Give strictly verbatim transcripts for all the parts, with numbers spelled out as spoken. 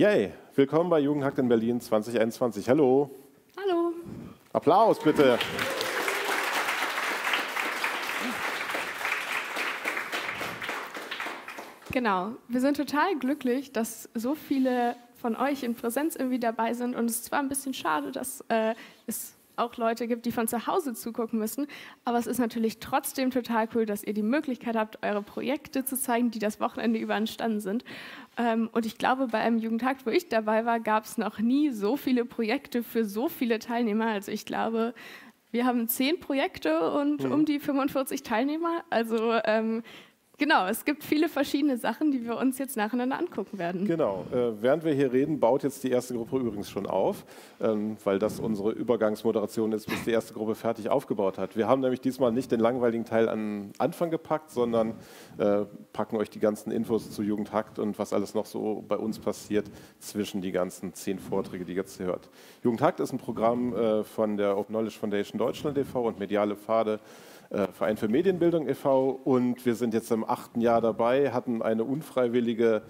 Yay, willkommen bei Jugendhackt in Berlin zwanzig einundzwanzig. Hallo. Hallo. Applaus bitte. Genau, wir sind total glücklich, dass so viele von euch in Präsenz irgendwie dabei sind. Und es ist zwar ein bisschen schade, dass äh, es auch Leute gibt, die von zu Hause zugucken müssen, aber es ist natürlich trotzdem total cool, dass ihr die Möglichkeit habt, eure Projekte zu zeigen, die das Wochenende über entstanden sind. Ähm, und ich glaube, bei einem Jugendhackt, wo ich dabei war, gab es noch nie so viele Projekte für so viele Teilnehmer. Also ich glaube, wir haben zehn Projekte und mhm. um die fünfundvierzig Teilnehmer. Also ähm, Genau, es gibt viele verschiedene Sachen, die wir uns jetzt nacheinander angucken werden. Genau, äh, während wir hier reden, baut jetzt die erste Gruppe übrigens schon auf, ähm, weil das unsere Übergangsmoderation ist, bis die erste Gruppe fertig aufgebaut hat. Wir haben nämlich diesmal nicht den langweiligen Teil an Anfang gepackt, sondern äh, packen euch die ganzen Infos zu Jugendhackt und was alles noch so bei uns passiert zwischen die ganzen zehn Vorträge, die ihr jetzt hört. Jugendhackt ist ein Programm äh, von der Open Knowledge Foundation Deutschland e V und Mediale Pfade, Verein für Medienbildung e V und wir sind jetzt im achten Jahr dabei, hatten eine unfreiwillige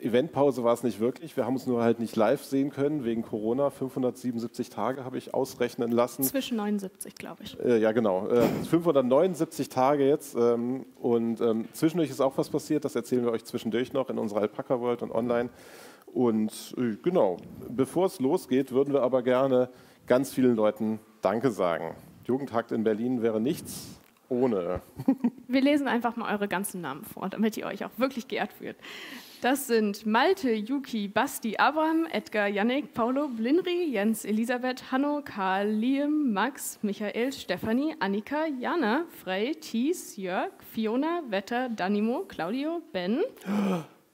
Eventpause, war es nicht wirklich. Wir haben uns nur halt nicht live sehen können wegen Corona. fünfhundertsiebenundsiebzig Tage habe ich ausrechnen lassen. Zwischen neunundsiebzig, glaube ich. Äh, ja, genau. Äh, fünfhundertneunundsiebzig Tage jetzt ähm, und ähm, zwischendurch ist auch was passiert. Das erzählen wir euch zwischendurch noch in unserer Alpaka World und online. Und äh, genau, bevor es losgeht, würden wir aber gerne ganz vielen Leuten Danke sagen. Jugendhackt in Berlin wäre nichts ohne. Wir lesen einfach mal eure ganzen Namen vor, damit ihr euch auch wirklich geehrt fühlt. Das sind Malte, Yuki, Basti, Abraham, Edgar, Yannick, Paulo, Blinri, Jens, Elisabeth, Hanno, Karl, Liam, Max, Michael, Stefanie, Annika, Jana, Frey, Thies, Jörg, Fiona, Wetter, Danimo, Claudio, Ben,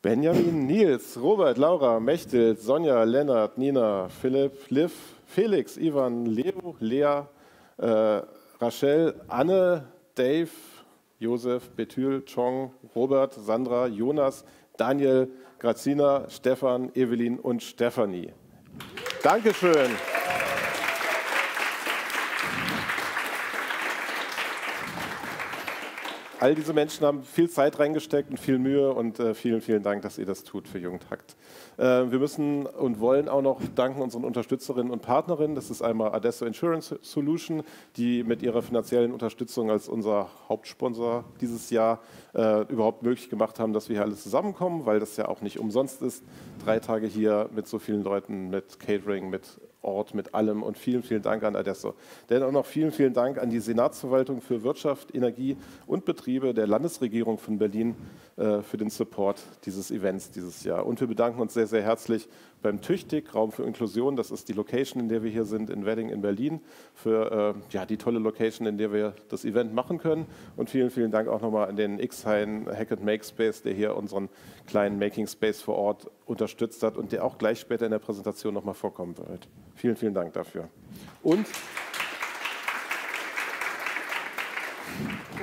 Benjamin, Nils, Robert, Laura, Mechthild, Sonja, Lennart, Nina, Philipp, Liv, Felix, Ivan, Leo, Lea, Äh, Rachel, Anne, Dave, Josef, Betül, Chong, Robert, Sandra, Jonas, Daniel, Grazina, Stefan, Evelyn und Stefanie. Dankeschön. All diese Menschen haben viel Zeit reingesteckt und viel Mühe und äh, vielen, vielen Dank, dass ihr das tut für Jugendhackt. Äh, wir müssen und wollen auch noch danken unseren Unterstützerinnen und Partnerinnen. Das ist einmal Adesso Insurance Solution, die mit ihrer finanziellen Unterstützung als unser Hauptsponsor dieses Jahr äh, überhaupt möglich gemacht haben, dass wir hier alles zusammenkommen, weil das ja auch nicht umsonst ist. Drei Tage hier mit so vielen Leuten, mit Catering, mit Ort, mit allem und vielen, vielen Dank an Adesso. Denn auch noch vielen, vielen Dank an die Senatsverwaltung für Wirtschaft, Energie und Betriebe der Landesregierung von Berlin äh, für den Support dieses Events dieses Jahr. Und wir bedanken uns sehr, sehr herzlich beim Tüchtig, Raum für Inklusion. Das ist die Location, in der wir hier sind, in Wedding in Berlin, für äh, ja, die tolle Location, in der wir das Event machen können. Und vielen, vielen Dank auch nochmal an den X-Hain Hack and Make Space, der hier unseren kleinen Making Space vor Ort unterstützt hat und der auch gleich später in der Präsentation nochmal vorkommen wird. Vielen, vielen Dank dafür. Und,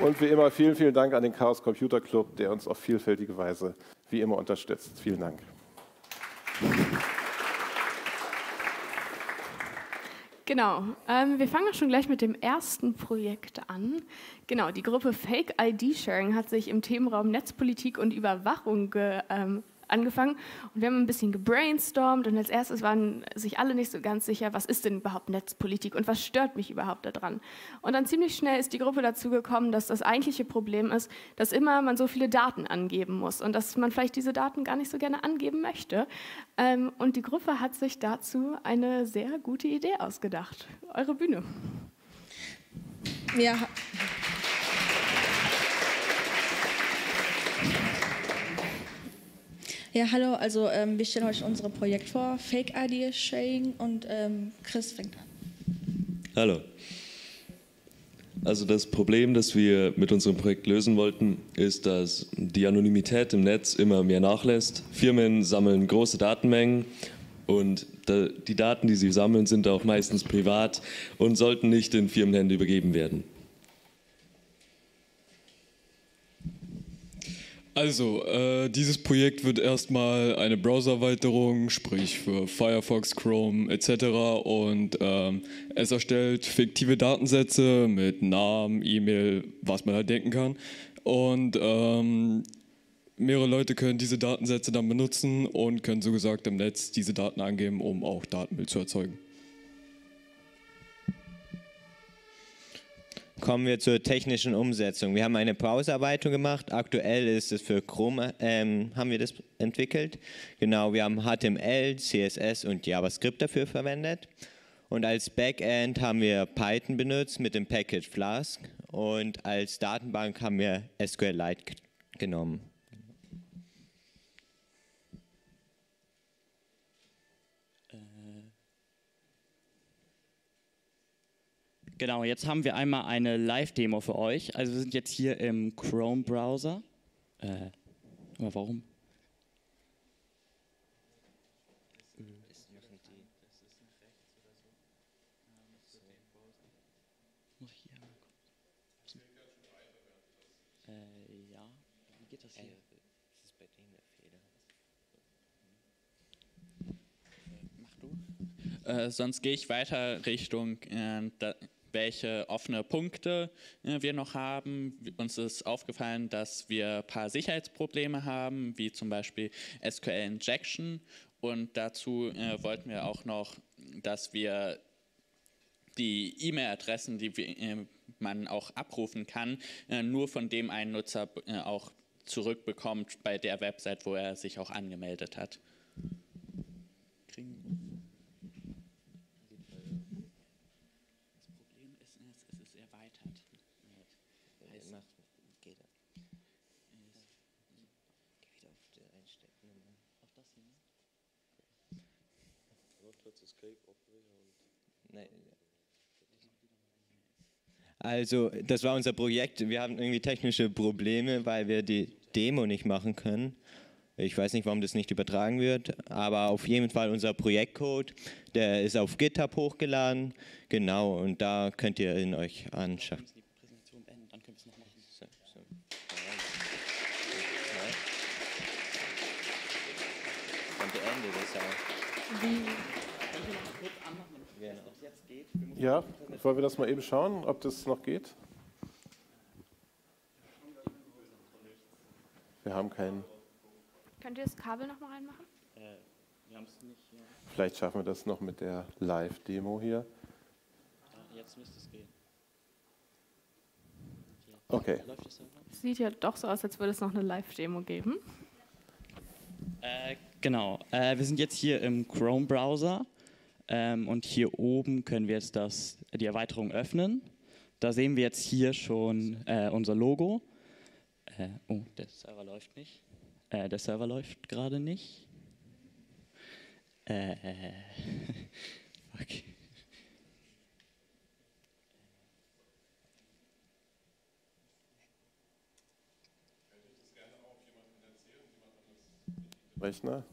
und wie immer, vielen, vielen Dank an den Chaos Computer Club, der uns auf vielfältige Weise wie immer unterstützt. Vielen Dank. Genau, ähm, wir fangen auch schon gleich mit dem ersten Projekt an. Genau, die Gruppe Fake I D Sharing hat sich im Themenraum Netzpolitik und Überwachung ge, ähm, angefangen und wir haben ein bisschen gebrainstormt und als erstes waren sich alle nicht so ganz sicher, was ist denn überhaupt Netzpolitik und was stört mich überhaupt daran? Und dann ziemlich schnell ist die Gruppe dazu gekommen, dass das eigentliche Problem ist, dass immer man so viele Daten angeben muss und dass man vielleicht diese Daten gar nicht so gerne angeben möchte. Und die Gruppe hat sich dazu eine sehr gute Idee ausgedacht. Eure Bühne. Ja. Ja, hallo, also ähm, wir stellen euch unser Projekt vor, Fake I D Sharing und ähm, Chris fängt an. Hallo. Also das Problem, das wir mit unserem Projekt lösen wollten, ist, dass die Anonymität im Netz immer mehr nachlässt. Firmen sammeln große Datenmengen und die Daten, die sie sammeln, sind auch meistens privat und sollten nicht in Firmenhände übergeben werden. Also, äh, dieses Projekt wird erstmal eine Browsererweiterung, sprich für Firefox, Chrome et cetera und ähm, es erstellt fiktive Datensätze mit Namen, E-Mail, was man halt denken kann und ähm, mehrere Leute können diese Datensätze dann benutzen und können so gesagt im Netz diese Daten angeben, um auch Datenmüll zu erzeugen. Kommen wir zur technischen Umsetzung. Wir haben eine Browserarbeitung gemacht. Aktuell ist es für Chrome, ähm, haben wir das entwickelt. Genau, wir haben H T M L, C S S und JavaScript dafür verwendet. Und als Backend haben wir Python benutzt mit dem Package Flask. Und als Datenbank haben wir S Q L Lite genommen. Genau, jetzt haben wir einmal eine Live-Demo für euch. Also wir sind jetzt hier im Chrome-Browser. Äh, aber warum? Äh, ja, wie geht das hier? Das ist bei denen der Fehler. Mach du. Äh, sonst gehe ich weiter Richtung... Äh, da welche offene Punkte äh, wir noch haben. Uns ist aufgefallen, dass wir ein paar Sicherheitsprobleme haben, wie zum Beispiel S Q L Injection. Und dazu äh, wollten wir auch noch, dass wir die E-Mail-Adressen, die wir, äh, man auch abrufen kann, äh, nur von dem einen Nutzer äh, auch zurückbekommt bei der Website, wo er sich auch angemeldet hat. Kriegen Also das war unser Projekt. Wir haben irgendwie technische Probleme, weil wir die Demo nicht machen können. Ich weiß nicht, warum das nicht übertragen wird, aber auf jeden Fall unser Projektcode, der ist auf GitHub hochgeladen. Genau, und da könnt ihr ihn euch anschauen. Ja, wollen wir das mal eben schauen, ob das noch geht? Wir haben keinen. Könnt ihr das Kabel noch mal reinmachen? Äh, wir haben es nicht. Ja. Vielleicht schaffen wir das noch mit der Live-Demo hier. Ah, jetzt müsste es gehen. Ja. Okay. Es sieht ja doch so aus, als würde es noch eine Live-Demo geben. Äh, genau. Äh, wir sind jetzt hier im Chrome-Browser. Ähm, und hier oben können wir jetzt das, die Erweiterung öffnen. Da sehen wir jetzt hier schon äh, unser Logo. Äh, oh, der Server läuft nicht. Äh, der Server läuft gerade nicht. Äh, okay. Rechner.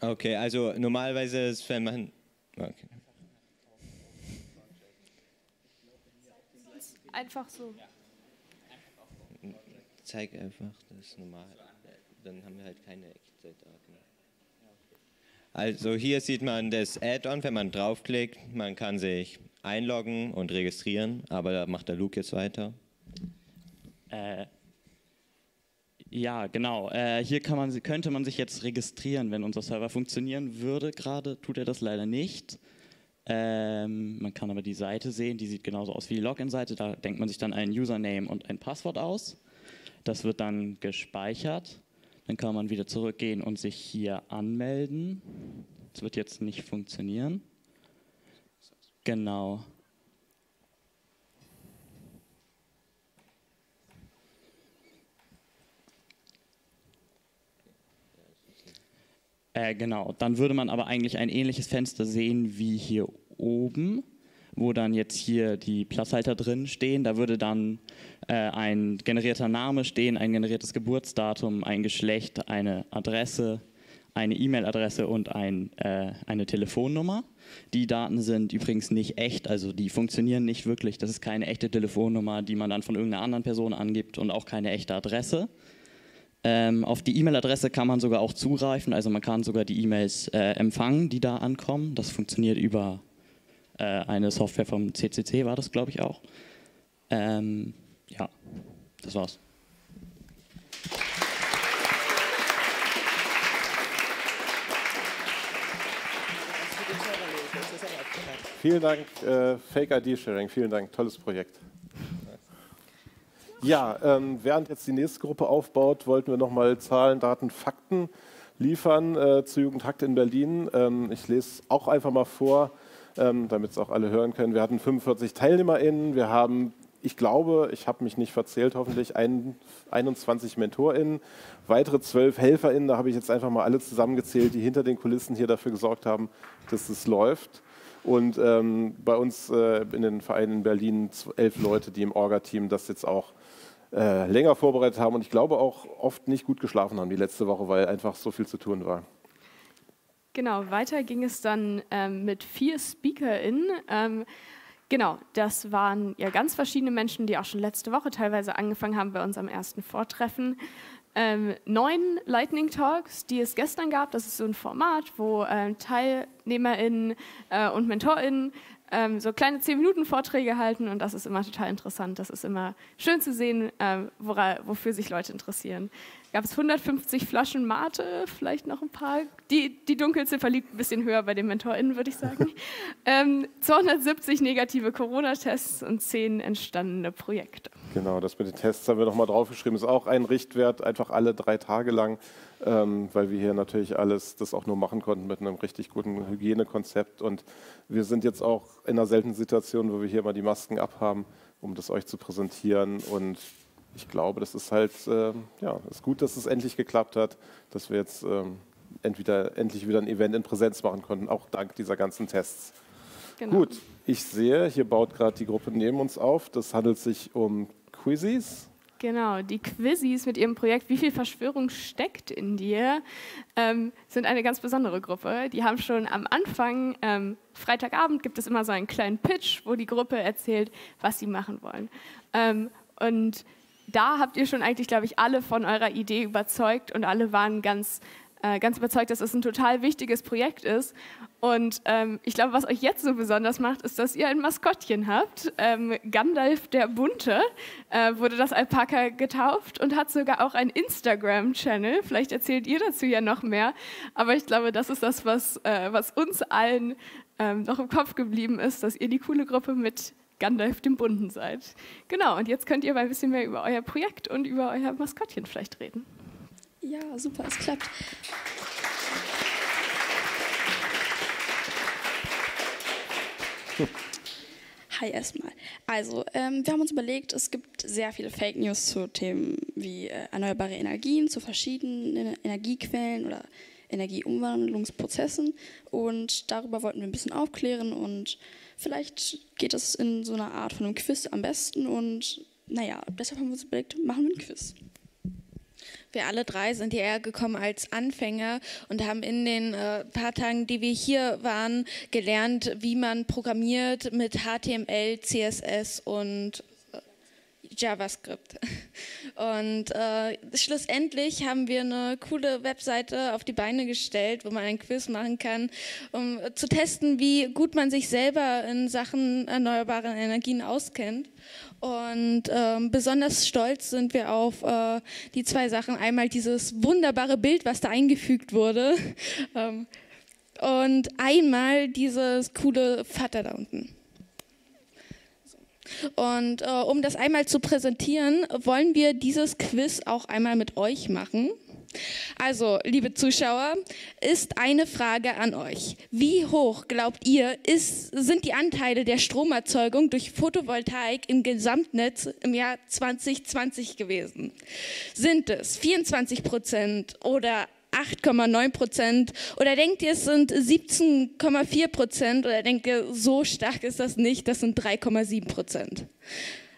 Okay, also normalerweise ist, wenn man... Okay. Einfach so. Zeig einfach, das ist normal. Dann haben wir halt keine Echtzeitdaten. Also hier sieht man das Add-on, wenn man draufklickt. Man kann sich einloggen und registrieren, aber da macht der Luke jetzt weiter. Äh... Ja, genau. Äh, hier kann man, könnte man sich jetzt registrieren, wenn unser Server funktionieren würde. Gerade tut er das leider nicht. Ähm, man kann aber die Seite sehen, die sieht genauso aus wie die Login-Seite. Da denkt man sich dann einen Username und ein Passwort aus. Das wird dann gespeichert. Dann kann man wieder zurückgehen und sich hier anmelden. Das wird jetzt nicht funktionieren. Genau. Äh, genau, dann würde man aber eigentlich ein ähnliches Fenster sehen wie hier oben, wo dann jetzt hier die Platzhalter drin stehen. Da würde dann äh, ein generierter Name stehen, ein generiertes Geburtsdatum, ein Geschlecht, eine Adresse, eine E-Mail-Adresse und ein, äh, eine Telefonnummer. Die Daten sind übrigens nicht echt, also die funktionieren nicht wirklich. Das ist keine echte Telefonnummer, die man dann von irgendeiner anderen Person angibt und auch keine echte Adresse. Ähm, auf die E-Mail-Adresse kann man sogar auch zugreifen, also man kann sogar die E-Mails äh, empfangen, die da ankommen. Das funktioniert über äh, eine Software vom C C C war das, glaube ich, auch. Ähm, ja, das war's. Vielen Dank, äh, Fake I D Sharing, vielen Dank, tolles Projekt. Ja, ähm, während jetzt die nächste Gruppe aufbaut, wollten wir nochmal Zahlen, Daten, Fakten liefern äh, zu Jugendhackt in Berlin. Ähm, ich lese auch einfach mal vor, ähm, damit es auch alle hören können. Wir hatten fünfundvierzig TeilnehmerInnen, wir haben, ich glaube, ich habe mich nicht verzählt, hoffentlich ein, einundzwanzig MentorInnen, weitere zwölf HelferInnen, da habe ich jetzt einfach mal alle zusammengezählt, die hinter den Kulissen hier dafür gesorgt haben, dass es läuft. Und ähm, bei uns äh, in den Vereinen in Berlin elf Leute, die im Orga-Team das jetzt auch äh, länger vorbereitet haben und ich glaube auch oft nicht gut geschlafen haben die letzte Woche, weil einfach so viel zu tun war. Genau, weiter ging es dann ähm, mit vier SpeakerInnen. Ähm, genau, das waren ja ganz verschiedene Menschen, die auch schon letzte Woche teilweise angefangen haben bei uns am ersten Vortreffen. Ähm, neun Lightning Talks, die es gestern gab. Das ist so ein Format, wo äh, TeilnehmerInnen äh, und MentorInnen ähm, so kleine zehn Minuten Vorträge halten und das ist immer total interessant. Das ist immer schön zu sehen, äh, wora, wofür sich Leute interessieren. Gab es hundertfünfzig Flaschen Mate, vielleicht noch ein paar. Die, die Dunkelziffer liegt ein bisschen höher bei den MentorInnen, würde ich sagen. ähm, zweihundertsiebzig negative Corona-Tests und zehn entstandene Projekte. Genau, das mit den Tests haben wir nochmal draufgeschrieben. Ist auch ein Richtwert, einfach alle drei Tage lang, ähm, weil wir hier natürlich alles das auch nur machen konnten mit einem richtig guten Hygienekonzept. Und wir sind jetzt auch in einer seltenen Situation, wo wir hier mal die Masken abhaben, um das euch zu präsentieren. Und ich glaube, das ist halt, äh, ja, ist gut, dass es endlich geklappt hat, dass wir jetzt ähm, entweder, endlich wieder ein Event in Präsenz machen konnten, auch dank dieser ganzen Tests. Genau. Gut, ich sehe, hier baut gerade die Gruppe neben uns auf. Das handelt sich um Quizzies. Genau, die Quizzies mit ihrem Projekt Wie viel Verschwörung steckt in dir, ähm, sind eine ganz besondere Gruppe. Die haben schon am Anfang, ähm, Freitagabend gibt es immer so einen kleinen Pitch, wo die Gruppe erzählt, was sie machen wollen. Ähm, und da habt ihr schon eigentlich, glaube ich, alle von eurer Idee überzeugt und alle waren ganz, äh, ganz überzeugt, dass es ein total wichtiges Projekt ist. Und ähm, ich glaube, was euch jetzt so besonders macht, ist, dass ihr ein Maskottchen habt. Ähm, Gandalf der Bunte äh, wurde das Alpaka getauft und hat sogar auch einen Instagram-Channel. Vielleicht erzählt ihr dazu ja noch mehr. Aber ich glaube, das ist das, was, äh, was uns allen ähm, noch im Kopf geblieben ist, dass ihr die coole Gruppe mit Gandalf dem Bunten seid. Genau, und jetzt könnt ihr mal ein bisschen mehr über euer Projekt und über euer Maskottchen vielleicht reden. Ja, super, es klappt. Hi erstmal. Also, ähm, wir haben uns überlegt, es gibt sehr viele Fake News zu Themen wie äh, erneuerbare Energien, zu verschiedenen Energiequellen oder Energieumwandlungsprozessen und darüber wollten wir ein bisschen aufklären und vielleicht geht das in so einer Art von einem Quiz am besten und naja, deshalb haben wir uns überlegt, machen wir einen Quiz. Wir alle drei sind hierher gekommen als Anfänger und haben in den äh, paar Tagen, die wir hier waren, gelernt, wie man programmiert mit H T M L, C S S und äh, JavaScript. Und äh, schlussendlich haben wir eine coole Webseite auf die Beine gestellt, wo man ein Quiz machen kann, um zu testen, wie gut man sich selber in Sachen erneuerbaren Energien auskennt. Und ähm, besonders stolz sind wir auf äh, die zwei Sachen. Einmal dieses wunderbare Bild, was da eingefügt wurde. ähm, und einmal dieses coole Vater da unten. Und äh, um das einmal zu präsentieren, wollen wir dieses Quiz auch einmal mit euch machen. Also, liebe Zuschauer, ist eine Frage an euch. Wie hoch, glaubt ihr, ist, sind die Anteile der Stromerzeugung durch Photovoltaik im Gesamtnetz im Jahr zweitausendzwanzig gewesen? Sind es vierundzwanzig Prozent oder acht Komma neun Prozent? Oder denkt ihr, es sind siebzehn Komma vier Prozent? Oder denkt ihr, so stark ist das nicht, das sind drei Komma sieben Prozent?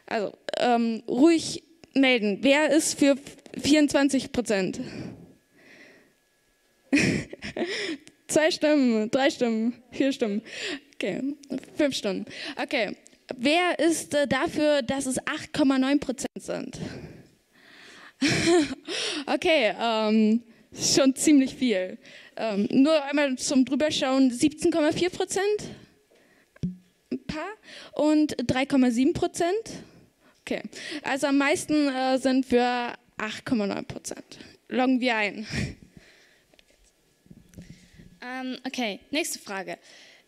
Also, ähm, ruhig melden. Wer ist für vierundzwanzig Prozent. Zwei Stimmen, drei Stimmen, vier Stimmen. Okay, fünf Stimmen. Okay, wer ist äh, dafür, dass es acht Komma neun Prozent sind? Okay, ähm, schon ziemlich viel. Ähm, nur einmal zum Drüberschauen, siebzehn Komma vier Prozent? Alpaka und drei Komma sieben Prozent. Okay, also am meisten äh, sind wir acht Komma neun Prozent. Loggen wir ein. Ähm, okay, nächste Frage.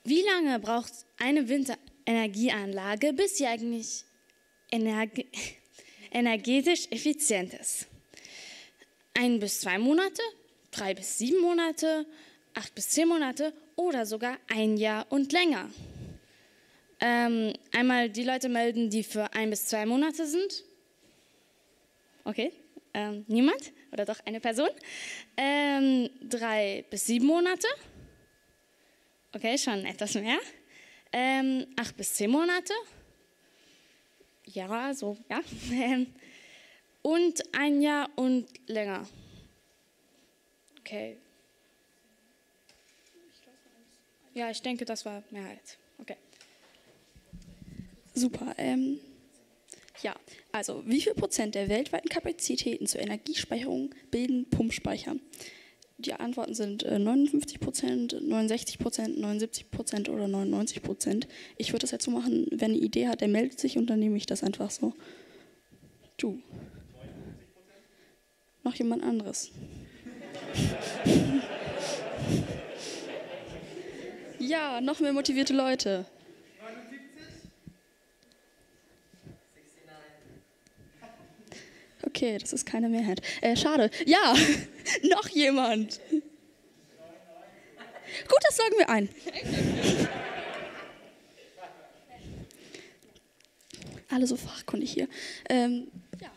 Wie lange braucht eine Windenergieanlage, bis sie eigentlich energi energetisch effizient ist? Ein bis zwei Monate, drei bis sieben Monate, acht bis zehn Monate oder sogar ein Jahr und länger. Ähm, einmal die Leute melden, die für ein bis zwei Monate sind. Okay, ähm, niemand oder doch eine Person. Ähm, drei bis sieben Monate. Okay, schon etwas mehr. Ähm, acht bis zehn Monate. Ja, so, ja. Und ein Jahr und länger. Okay. Ja, ich denke, das war Mehrheit. Okay. Super. Ähm, ja, also wie viel Prozent der weltweiten Kapazitäten zur Energiespeicherung bilden Pumpspeicher? Die Antworten sind äh, neunundfünfzig Prozent, neunundsechzig Prozent, neunundsiebzig Prozent oder neunundneunzig Prozent. Ich würde das jetzt so machen, wer eine Idee hat, der meldet sich und dann nehme ich das einfach so. Du. Noch jemand anderes. Ja, noch mehr motivierte Leute. Okay, das ist keine Mehrheit. Äh, schade. Ja, noch jemand. Gut, das loggen wir ein. Alle so fachkundig hier. Ähm, ja.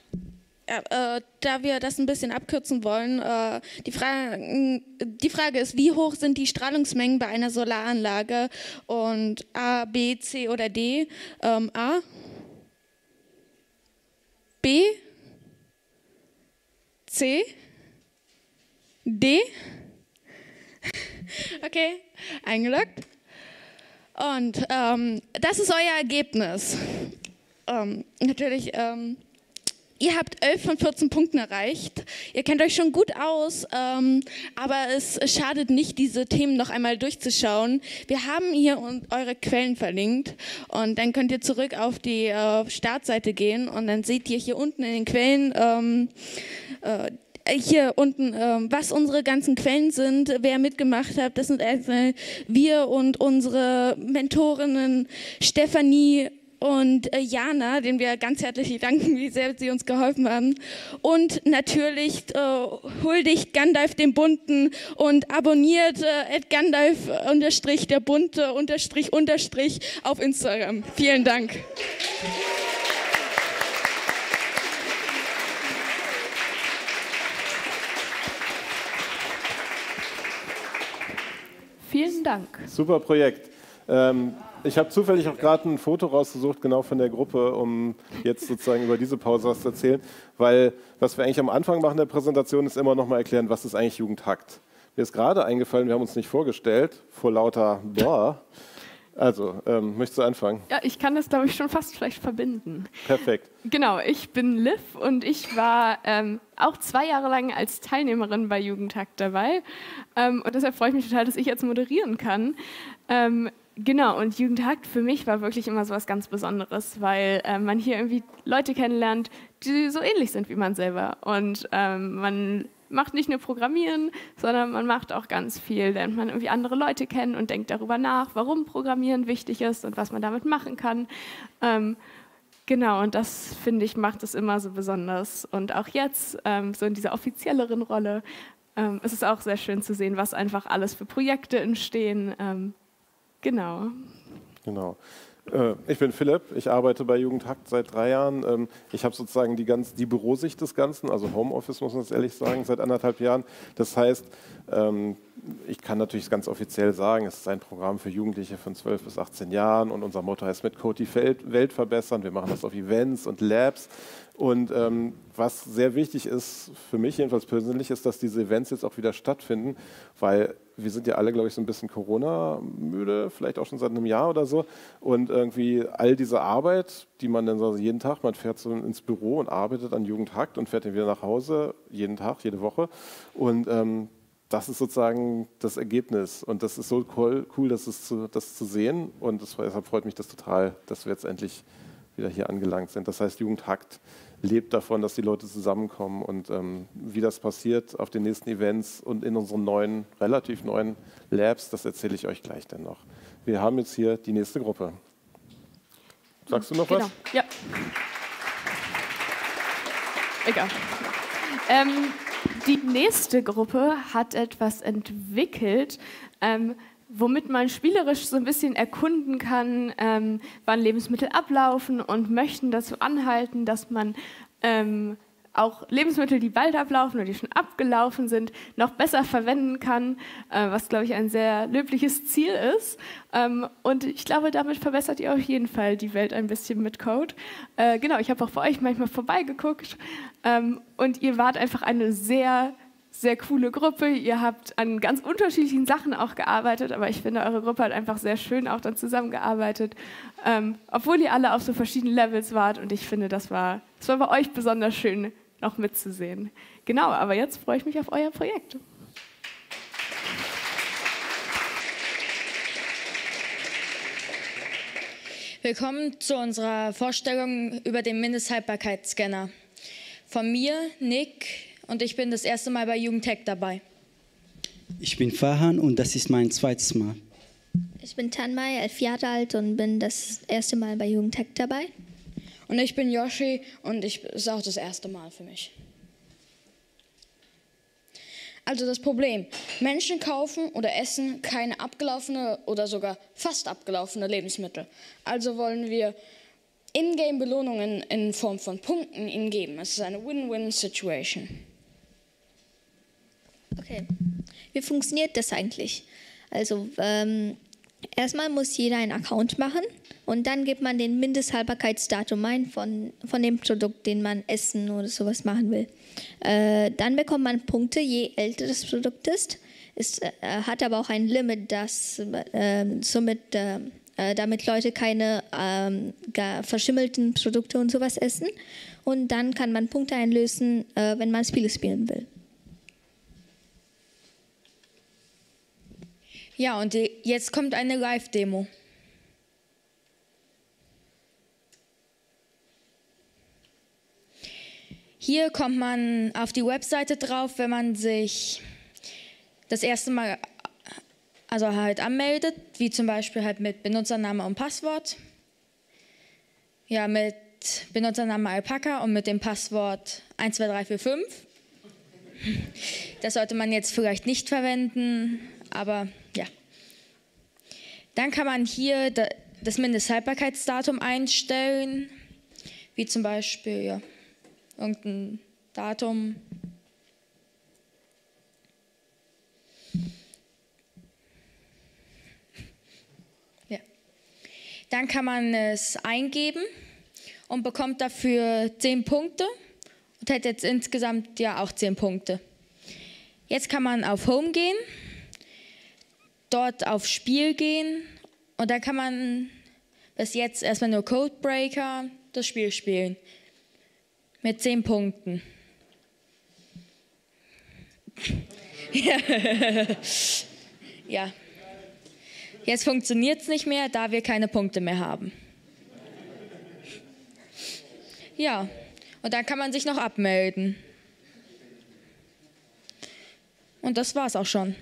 Ja, äh, da wir das ein bisschen abkürzen wollen, äh, die, Fra die Frage ist, wie hoch sind die Strahlungsmengen bei einer Solaranlage? Und A, B, C oder D? Ähm, A? B? C? D? Okay, eingeloggt. Und ähm, das ist euer Ergebnis. Ähm, natürlich... Ähm, Ihr habt elf von vierzehn Punkten erreicht. Ihr kennt euch schon gut aus, ähm, aber es schadet nicht, diese Themen noch einmal durchzuschauen. Wir haben hier und eure Quellen verlinkt und dann könnt ihr zurück auf die äh, Startseite gehen und dann seht ihr hier unten in den Quellen, ähm, äh, hier unten, ähm, was unsere ganzen Quellen sind, wer mitgemacht hat. Das sind erstmal wir und unsere Mentorinnen Stefanie und Jana, denen wir ganz herzlich danken, wie sehr sie uns geholfen haben. Und natürlich äh, huldigt Gandalf dem Bunten und abonniert äh, at Gandalf der Bunte auf Instagram. Vielen Dank. Vielen Dank. Super Projekt. Ähm, Ich habe zufällig auch gerade ein Foto rausgesucht, genau von der Gruppe, um jetzt sozusagen über diese Pause was zu erzählen, weil was wir eigentlich am Anfang machen der Präsentation ist immer noch mal erklären, was ist eigentlich Jugendhackt. Mir ist gerade eingefallen, wir haben uns nicht vorgestellt, vor lauter Boah. Also, ähm, möchtest du anfangen? Ja, ich kann das, glaube ich, schon fast vielleicht verbinden. Perfekt. Genau, ich bin Liv und ich war ähm, auch zwei Jahre lang als Teilnehmerin bei Jugendhackt dabei ähm, und deshalb freue ich mich total, dass ich jetzt moderieren kann. Ähm, Genau, und Jugendhackt für mich war wirklich immer so was ganz Besonderes, weil äh, man hier irgendwie Leute kennenlernt, die so ähnlich sind wie man selber. Und ähm, man macht nicht nur Programmieren, sondern man macht auch ganz viel, lernt man irgendwie andere Leute kennen und denkt darüber nach, warum Programmieren wichtig ist und was man damit machen kann. Ähm, genau, und das, finde ich, macht es immer so besonders. Und auch jetzt, ähm, so in dieser offizielleren Rolle, ähm, ist es auch sehr schön zu sehen, was einfach alles für Projekte entstehen. Ähm, Genau. Genau. Ich bin Philipp, ich arbeite bei Jugendhackt seit drei Jahren. Ich habe sozusagen die, ganz, die Bürosicht des Ganzen, also Homeoffice muss man jetzt ehrlich sagen, seit anderthalb Jahren. Das heißt, ich kann natürlich ganz offiziell sagen, es ist ein Programm für Jugendliche von zwölf bis achtzehn Jahren und unser Motto heißt mit Code die Welt verbessern. Wir machen das auf Events und Labs. Und ähm, was sehr wichtig ist, für mich jedenfalls persönlich, ist, dass diese Events jetzt auch wieder stattfinden, weil wir sind ja alle, glaube ich, so ein bisschen Corona-müde, vielleicht auch schon seit einem Jahr oder so. Und irgendwie all diese Arbeit, die man dann so jeden Tag, man fährt so ins Büro und arbeitet an Jugendhackt und fährt dann wieder nach Hause, jeden Tag, jede Woche. Und ähm, das ist sozusagen das Ergebnis. Und das ist so cool, cool dass es zu, das zu sehen. Und das, deshalb freut mich das total, dass wir jetzt endlich wieder hier angelangt sind. Das heißt, Jugendhackt lebt davon, dass die Leute zusammenkommen. Und ähm, wie das passiert auf den nächsten Events und in unseren neuen, relativ neuen Labs, das erzähle ich euch gleich dann noch. Wir haben jetzt hier die nächste Gruppe. Sagst du noch genau. was? Ja. Egal. Ähm, die nächste Gruppe hat etwas entwickelt, ähm, womit man spielerisch so ein bisschen erkunden kann, ähm, wann Lebensmittel ablaufen und möchten dazu anhalten, dass man ähm, auch Lebensmittel, die bald ablaufen oder die schon abgelaufen sind, noch besser verwenden kann, äh, was, glaube ich, ein sehr löbliches Ziel ist. Ähm, und ich glaube, damit verbessert ihr auf jeden Fall die Welt ein bisschen mit Code. Äh, genau, ich habe auch bei euch manchmal vorbeigeguckt ähm, und ihr wart einfach eine sehr, sehr coole Gruppe. Ihr habt an ganz unterschiedlichen Sachen auch gearbeitet, aber ich finde, eure Gruppe hat einfach sehr schön auch dann zusammengearbeitet, ähm, obwohl ihr alle auf so verschiedenen Levels wart und ich finde, das war, das war bei euch besonders schön, noch mitzusehen. Genau, aber jetzt freue ich mich auf euer Projekt. Willkommen zu unserer Vorstellung über den Mindesthaltbarkeitsscanner. Von mir, Nick, und ich bin das erste Mal bei Jugendhackt dabei. Ich bin Farhan und das ist mein zweites Mal. Ich bin Tanmay, elf Jahre alt und bin das erste Mal bei Jugendhackt dabei. Und ich bin Yoshi und ich, das ist auch das erste Mal für mich. Also das Problem, Menschen kaufen oder essen keine abgelaufene oder sogar fast abgelaufene Lebensmittel. Also wollen wir Ingame-Belohnungen in Form von Punkten ihnen geben. Es ist eine Win-Win-Situation. Okay, wie funktioniert das eigentlich? Also ähm, erstmal muss jeder einen Account machen. Und dann gibt man den Mindesthaltbarkeitsdatum ein von, von dem Produkt, den man essen oder sowas machen will. Äh, dann bekommt man Punkte, je älter das Produkt ist. Es äh, hat aber auch ein Limit, dass äh, somit, äh, damit Leute keine äh, verschimmelten Produkte und sowas essen. Und dann kann man Punkte einlösen, äh, wenn man Spiele spielen will. Ja, und die, jetzt kommt eine Live-Demo. Hier kommt man auf die Webseite drauf, wenn man sich das erste Mal also halt anmeldet, wie zum Beispiel halt mit Benutzername und Passwort. Ja, mit Benutzername Alpaka und mit dem Passwort eins zwei drei vier fünf. Das sollte man jetzt vielleicht nicht verwenden, aber ja. Dann kann man hier das Mindesthaltbarkeitsdatum einstellen, wie zum Beispiel, ja. Irgendein Datum. Ja. Dann kann man es eingeben und bekommt dafür zehn Punkte und hat jetzt insgesamt ja auch zehn Punkte. Jetzt kann man auf Home gehen, dort auf Spiel gehen und da kann man bis jetzt erstmal nur Codebreaker das Spiel spielen. Mit zehn Punkten. Ja. Jetzt funktioniert es nicht mehr, da wir keine Punkte mehr haben. Ja, und dann kann man sich noch abmelden. Und das war's auch schon.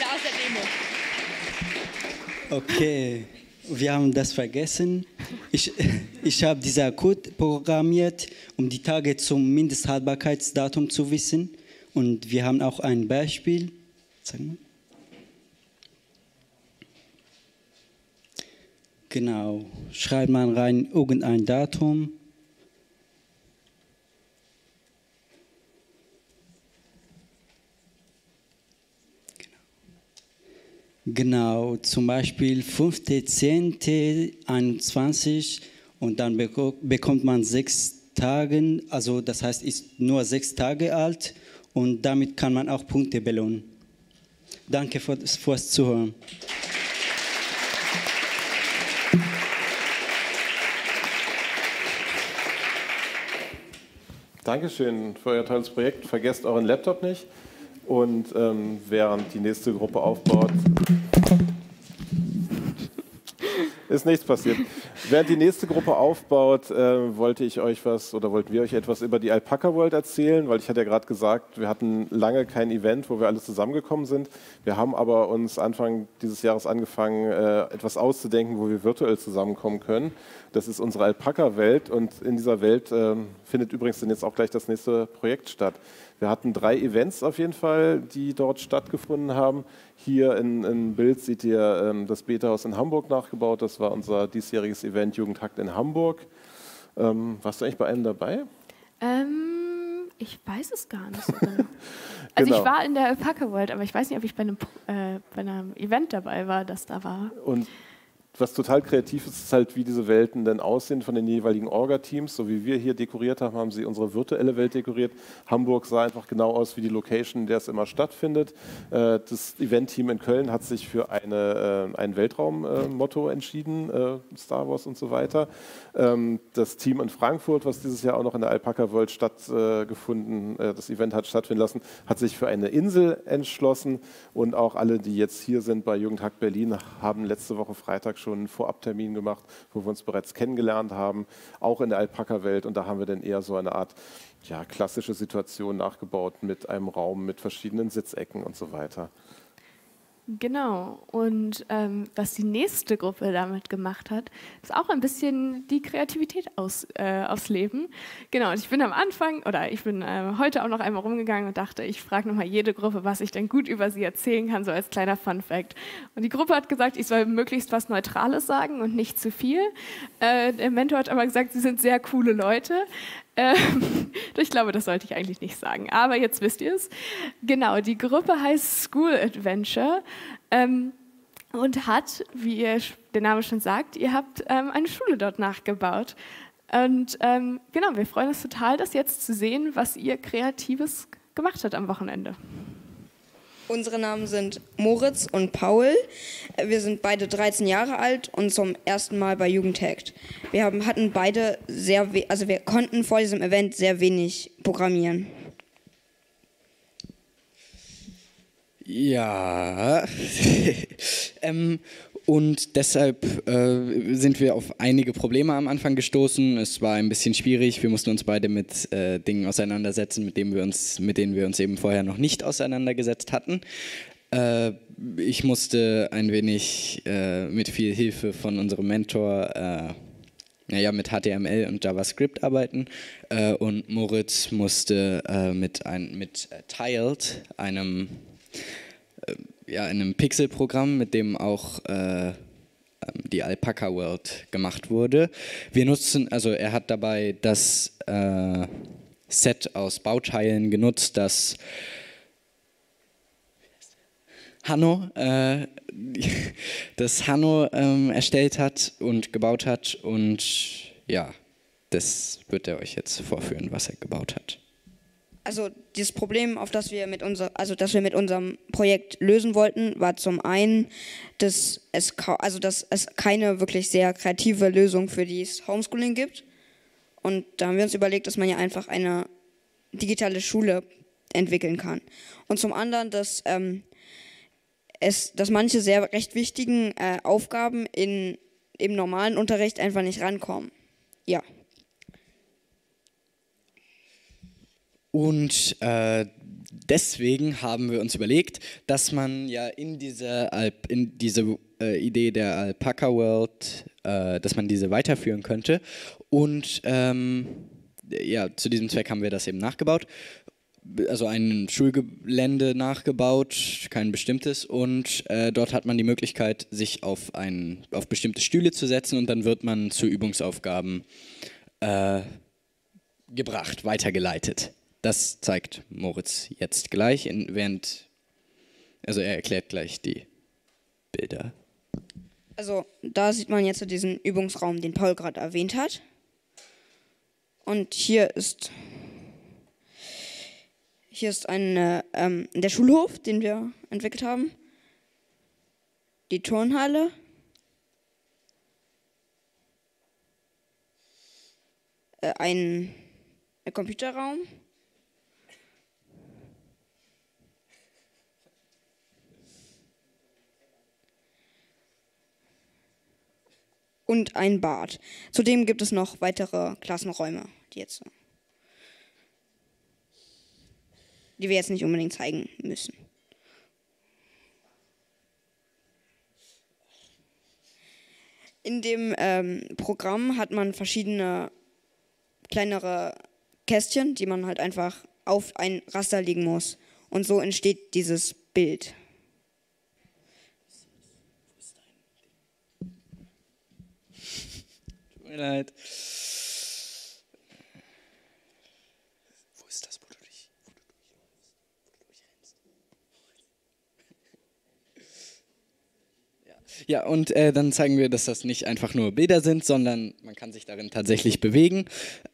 Aus der Demo. Okay. Wir haben das vergessen. Ich, ich habe dieser Code programmiert, um die Tage zum Mindesthaltbarkeitsdatum zu wissen. Und wir haben auch ein Beispiel. Zeig mal. Genau. Schreibt man rein irgendein Datum. Genau, zum Beispiel fünfter zehnter einundzwanzig und dann bekommt man sechs Tage, also das heißt, ist nur sechs Tage alt und damit kann man auch Punkte belohnen. Danke fürs, fürs Zuhören. Dankeschön für euer tolles Projekt. Vergesst euren Laptop nicht. Und ähm, während die nächste Gruppe aufbaut, ist nichts passiert. Während die nächste Gruppe aufbaut, äh, wollte ich euch was oder wollten wir euch etwas über die Alpaka World erzählen, weil ich hatte ja gerade gesagt, wir hatten lange kein Event, wo wir alle zusammengekommen sind. Wir haben aber uns Anfang dieses Jahres angefangen, äh, etwas auszudenken, wo wir virtuell zusammenkommen können. Das ist unsere Alpaka Welt und in dieser Welt äh, findet übrigens dann jetzt auch gleich das nächste Projekt statt. Wir hatten drei Events auf jeden Fall, die dort stattgefunden haben. Hier in, in Bild seht ihr ähm, das Beta-Haus in Hamburg nachgebaut. Das war unser diesjähriges Event Jugendhackt in Hamburg. Ähm, warst du eigentlich bei einem dabei? Ähm, ich weiß es gar nicht so genau. Also genau. Ich war in der Alpaka World, aber ich weiß nicht, ob ich bei einem, äh, bei einem Event dabei war, das da war. Und was total kreativ ist, ist halt, wie diese Welten denn aussehen von den jeweiligen Orga-Teams. So wie wir hier dekoriert haben, haben sie unsere virtuelle Welt dekoriert. Hamburg sah einfach genau aus wie die Location, in der es immer stattfindet. Das Event-Team in Köln hat sich für eine, ein Weltraum-Motto entschieden, Star Wars und so weiter. Das Team in Frankfurt, was dieses Jahr auch noch in der Alpaka World stattgefunden, das Event hat stattfinden lassen, hat sich für eine Insel entschlossen. Und auch alle, die jetzt hier sind bei Jugendhackt Berlin, haben letzte Woche Freitag schon einen Vorabtermin gemacht, wo wir uns bereits kennengelernt haben, auch in der Alpaka-Welt. Und da haben wir dann eher so eine Art ja, klassische Situation nachgebaut mit einem Raum, mit verschiedenen Sitzecken und so weiter. Genau. Und ähm, was die nächste Gruppe damit gemacht hat, ist auch ein bisschen die Kreativität aus, äh, ausleben. Genau. Und ich bin am Anfang, oder ich bin äh, heute auch noch einmal rumgegangen und dachte, ich frage nochmal jede Gruppe, was ich denn gut über sie erzählen kann, so als kleiner Funfact. Und die Gruppe hat gesagt, ich soll möglichst was Neutrales sagen und nicht zu viel. Äh, der Mentor hat aber gesagt, sie sind sehr coole Leute. Ich glaube, das sollte ich eigentlich nicht sagen, aber jetzt wisst ihr es. Genau, die Gruppe heißt School Adventure ähm, und hat, wie ihr der Name schon sagt, ihr habt ähm, eine Schule dort nachgebaut. Und ähm, genau, wir freuen uns total, das jetzt zu sehen, was ihr Kreatives gemacht habt am Wochenende. Unsere Namen sind Moritz und Paul. Wir sind beide dreizehn Jahre alt und zum ersten Mal bei Jugendhackt. Wir haben, hatten beide sehr, also wir konnten vor diesem Event sehr wenig programmieren. Ja, ähm, und deshalb äh, sind wir auf einige Probleme am Anfang gestoßen. Es war ein bisschen schwierig, wir mussten uns beide mit äh, Dingen auseinandersetzen, mit denen wir uns, mit denen wir uns eben vorher noch nicht auseinandergesetzt hatten. Äh, ich musste ein wenig äh, mit viel Hilfe von unserem Mentor äh, naja, mit H T M L und JavaScript arbeiten äh, und Moritz musste äh, mit, ein, mit Tiled, einem... ja, in einem Pixel-Programm, mit dem auch äh, die Alpaka World gemacht wurde. Wir nutzen, also er hat dabei das äh, Set aus Bauteilen genutzt, das Hanno, äh, das Hanno ähm, erstellt hat und gebaut hat. Und ja, das wird er euch jetzt vorführen, was er gebaut hat. Also dieses Problem, auf das wir mit unser, also das wir mit unserem Projekt lösen wollten, war zum einen, dass es, also dass es keine wirklich sehr kreative Lösung für dieses Homeschooling gibt. Und da haben wir uns überlegt, dass man ja einfach eine digitale Schule entwickeln kann. Und zum anderen, dass, ähm, es, dass manche sehr recht wichtigen äh, Aufgaben in, im normalen Unterricht einfach nicht rankommen. Ja. Und äh, deswegen haben wir uns überlegt, dass man ja in diese, Alp, in diese äh, Idee der Alpaka World, äh, dass man diese weiterführen könnte. Und ähm, ja, zu diesem Zweck haben wir das eben nachgebaut. Also ein Schulgelände nachgebaut, kein bestimmtes. Und äh, dort hat man die Möglichkeit, sich auf, ein, auf bestimmte Stühle zu setzen. Und dann wird man zu Übungsaufgaben äh, gebracht, weitergeleitet. Das zeigt Moritz jetzt gleich, in, während, also er erklärt gleich die Bilder. Also da sieht man jetzt diesen Übungsraum, den Paul gerade erwähnt hat. Und hier ist, hier ist eine, ähm, der Schulhof, den wir entwickelt haben, die Turnhalle, äh, ein Der Computerraum. Und ein Bad. Zudem gibt es noch weitere Klassenräume, die, jetzt, die wir jetzt nicht unbedingt zeigen müssen. In dem ähm, Programm hat man verschiedene kleinere Kästchen, die man halt einfach auf ein Raster legen muss. Und so entsteht dieses Bild. Tut mir leid. Wo ist das, wo du dich, wo du durchrennst? Ja, ja, und äh, dann zeigen wir, dass das nicht einfach nur Bilder sind, sondern man kann sich darin tatsächlich bewegen.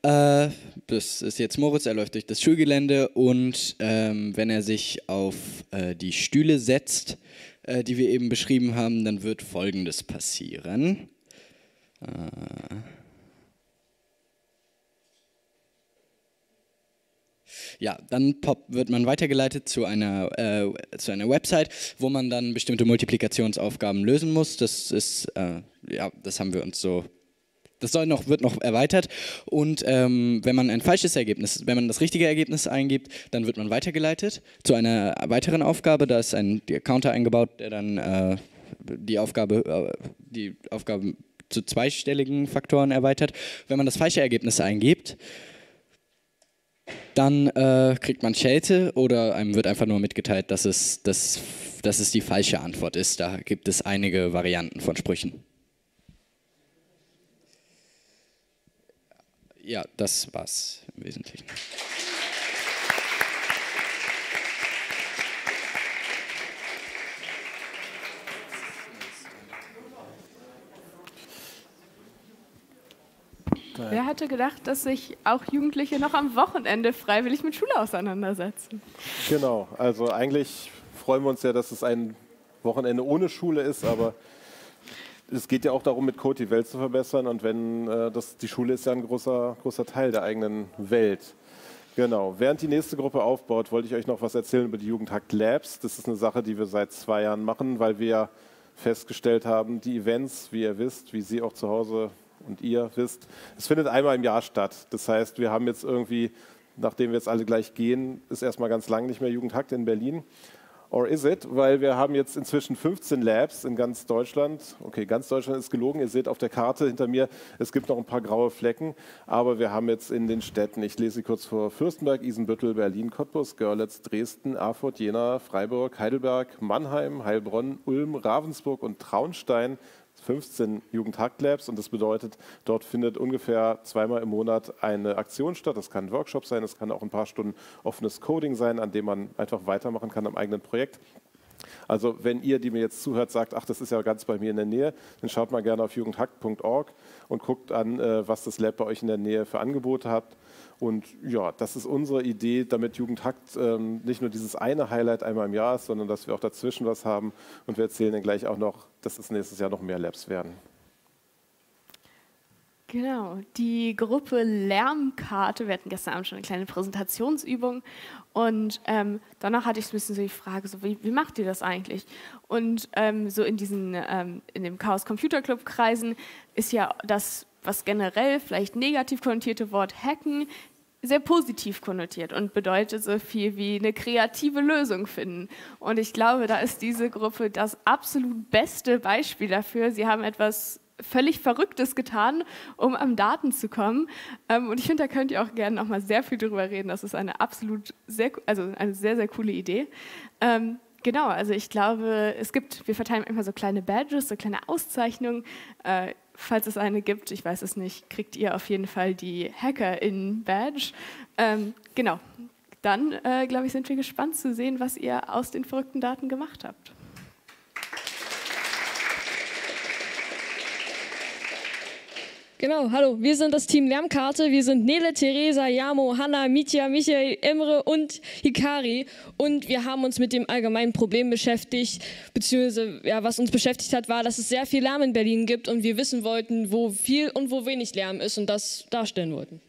Äh, das ist jetzt Moritz, er läuft durch das Schulgelände und ähm, wenn er sich auf äh, die Stühle setzt, äh, die wir eben beschrieben haben, dann wird Folgendes passieren. Ja, dann pop wird man weitergeleitet zu einer, äh, zu einer Website, wo man dann bestimmte Multiplikationsaufgaben lösen muss. Das ist, äh, ja, das haben wir uns so. Das soll noch, wird noch erweitert und ähm, wenn man ein falsches Ergebnis, wenn man das richtige Ergebnis eingibt, dann wird man weitergeleitet zu einer weiteren Aufgabe. Da ist ein Counter eingebaut, der dann äh, die Aufgabe, äh, die Aufgaben zu zweistelligen Faktoren erweitert. Wenn man das falsche Ergebnis eingibt, dann äh, kriegt man Schelte oder einem wird einfach nur mitgeteilt, dass es, dass, dass es die falsche Antwort ist. Da gibt es einige Varianten von Sprüchen. Ja, das war's im Wesentlichen. Wer hatte gedacht, dass sich auch Jugendliche noch am Wochenende freiwillig mit Schule auseinandersetzen? Genau, also eigentlich freuen wir uns ja, dass es ein Wochenende ohne Schule ist, aber es geht ja auch darum, mit Code die Welt zu verbessern und wenn äh, das, die Schule ist ja ein großer, großer Teil der eigenen Welt. Genau, während die nächste Gruppe aufbaut, wollte ich euch noch was erzählen über die Jugendhackt Labs. Das ist eine Sache, die wir seit zwei Jahren machen, weil wir festgestellt haben, die Events, wie ihr wisst, wie Sie auch zu Hause und ihr wisst, es findet einmal im Jahr statt. Das heißt, wir haben jetzt irgendwie, nachdem wir jetzt alle gleich gehen, ist erstmal ganz lang nicht mehr Jugendhackt in Berlin. Or is it? Weil wir haben jetzt inzwischen fünfzehn Labs in ganz Deutschland. Okay, ganz Deutschland ist gelogen. Ihr seht auf der Karte hinter mir, es gibt noch ein paar graue Flecken. Aber wir haben jetzt in den Städten, ich lese sie kurz vor, Fürstenberg, Isenbüttel, Berlin, Cottbus, Görlitz, Dresden, Erfurt, Jena, Freiburg, Heidelberg, Mannheim, Heilbronn, Ulm, Ravensburg und Traunstein fünfzehn Jugendhackt-Labs und das bedeutet, dort findet ungefähr zweimal im Monat eine Aktion statt. Das kann ein Workshop sein, das kann auch ein paar Stunden offenes Coding sein, an dem man einfach weitermachen kann am eigenen Projekt. Also wenn ihr, die mir jetzt zuhört, sagt, ach, das ist ja ganz bei mir in der Nähe, dann schaut mal gerne auf jugendhackt punkt org und guckt an, was das Lab bei euch in der Nähe für Angebote hat. Und ja, das ist unsere Idee, damit Jugendhackt ähm, nicht nur dieses eine Highlight einmal im Jahr ist, sondern dass wir auch dazwischen was haben. Und wir erzählen dann gleich auch noch, dass es nächstes Jahr noch mehr Labs werden. Genau, die Gruppe Lärmkarte, wir hatten gestern Abend schon eine kleine Präsentationsübung und ähm, danach hatte ich ein bisschen so die Frage, so, wie, wie macht ihr das eigentlich? Und ähm, so in diesen, ähm, in dem Chaos Computer Club Kreisen ist ja das, was generell vielleicht negativ konnotierte Wort hacken, sehr positiv konnotiert und bedeutet so viel wie eine kreative Lösung finden. Und ich glaube, da ist diese Gruppe das absolut beste Beispiel dafür. Sie haben etwas völlig Verrücktes getan, um an Daten zu kommen. Und ich finde, da könnt ihr auch gerne noch mal sehr viel drüber reden. Das ist eine absolut sehr, also eine sehr, sehr coole Idee. Genau, also ich glaube, es gibt, wir verteilen immer so kleine Badges, so kleine Auszeichnungen. Falls es eine gibt, ich weiß es nicht, kriegt ihr auf jeden Fall die HackerInnen-Badge. Ähm, genau, dann, äh, glaube ich, sind wir gespannt zu sehen, was ihr aus den verrückten Daten gemacht habt. Genau, hallo, wir sind das Team Lärmkarte. Wir sind Nele, Theresa, Jamo, Hanna, Mitya, Michael, Emre und Hikari. Und wir haben uns mit dem allgemeinen Problem beschäftigt, beziehungsweise ja, was uns beschäftigt hat, war, dass es sehr viel Lärm in Berlin gibt und wir wissen wollten, wo viel und wo wenig Lärm ist und das darstellen wollten.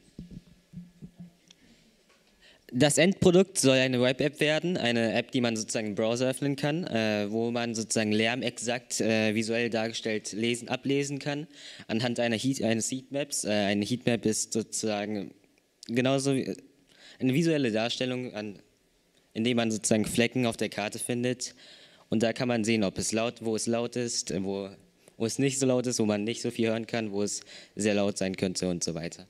Das Endprodukt soll eine Web-App werden, eine App, die man sozusagen im Browser öffnen kann, äh, wo man sozusagen Lärm exakt äh, visuell dargestellt lesen, ablesen kann, anhand einer Heat, eines Heatmaps. Äh, eine Heatmap ist sozusagen genauso eine visuelle Darstellung, an, indem man sozusagen Flecken auf der Karte findet. Und da kann man sehen, ob es laut, wo es laut ist, wo, wo es nicht so laut ist, wo man nicht so viel hören kann, wo es sehr laut sein könnte und so weiter.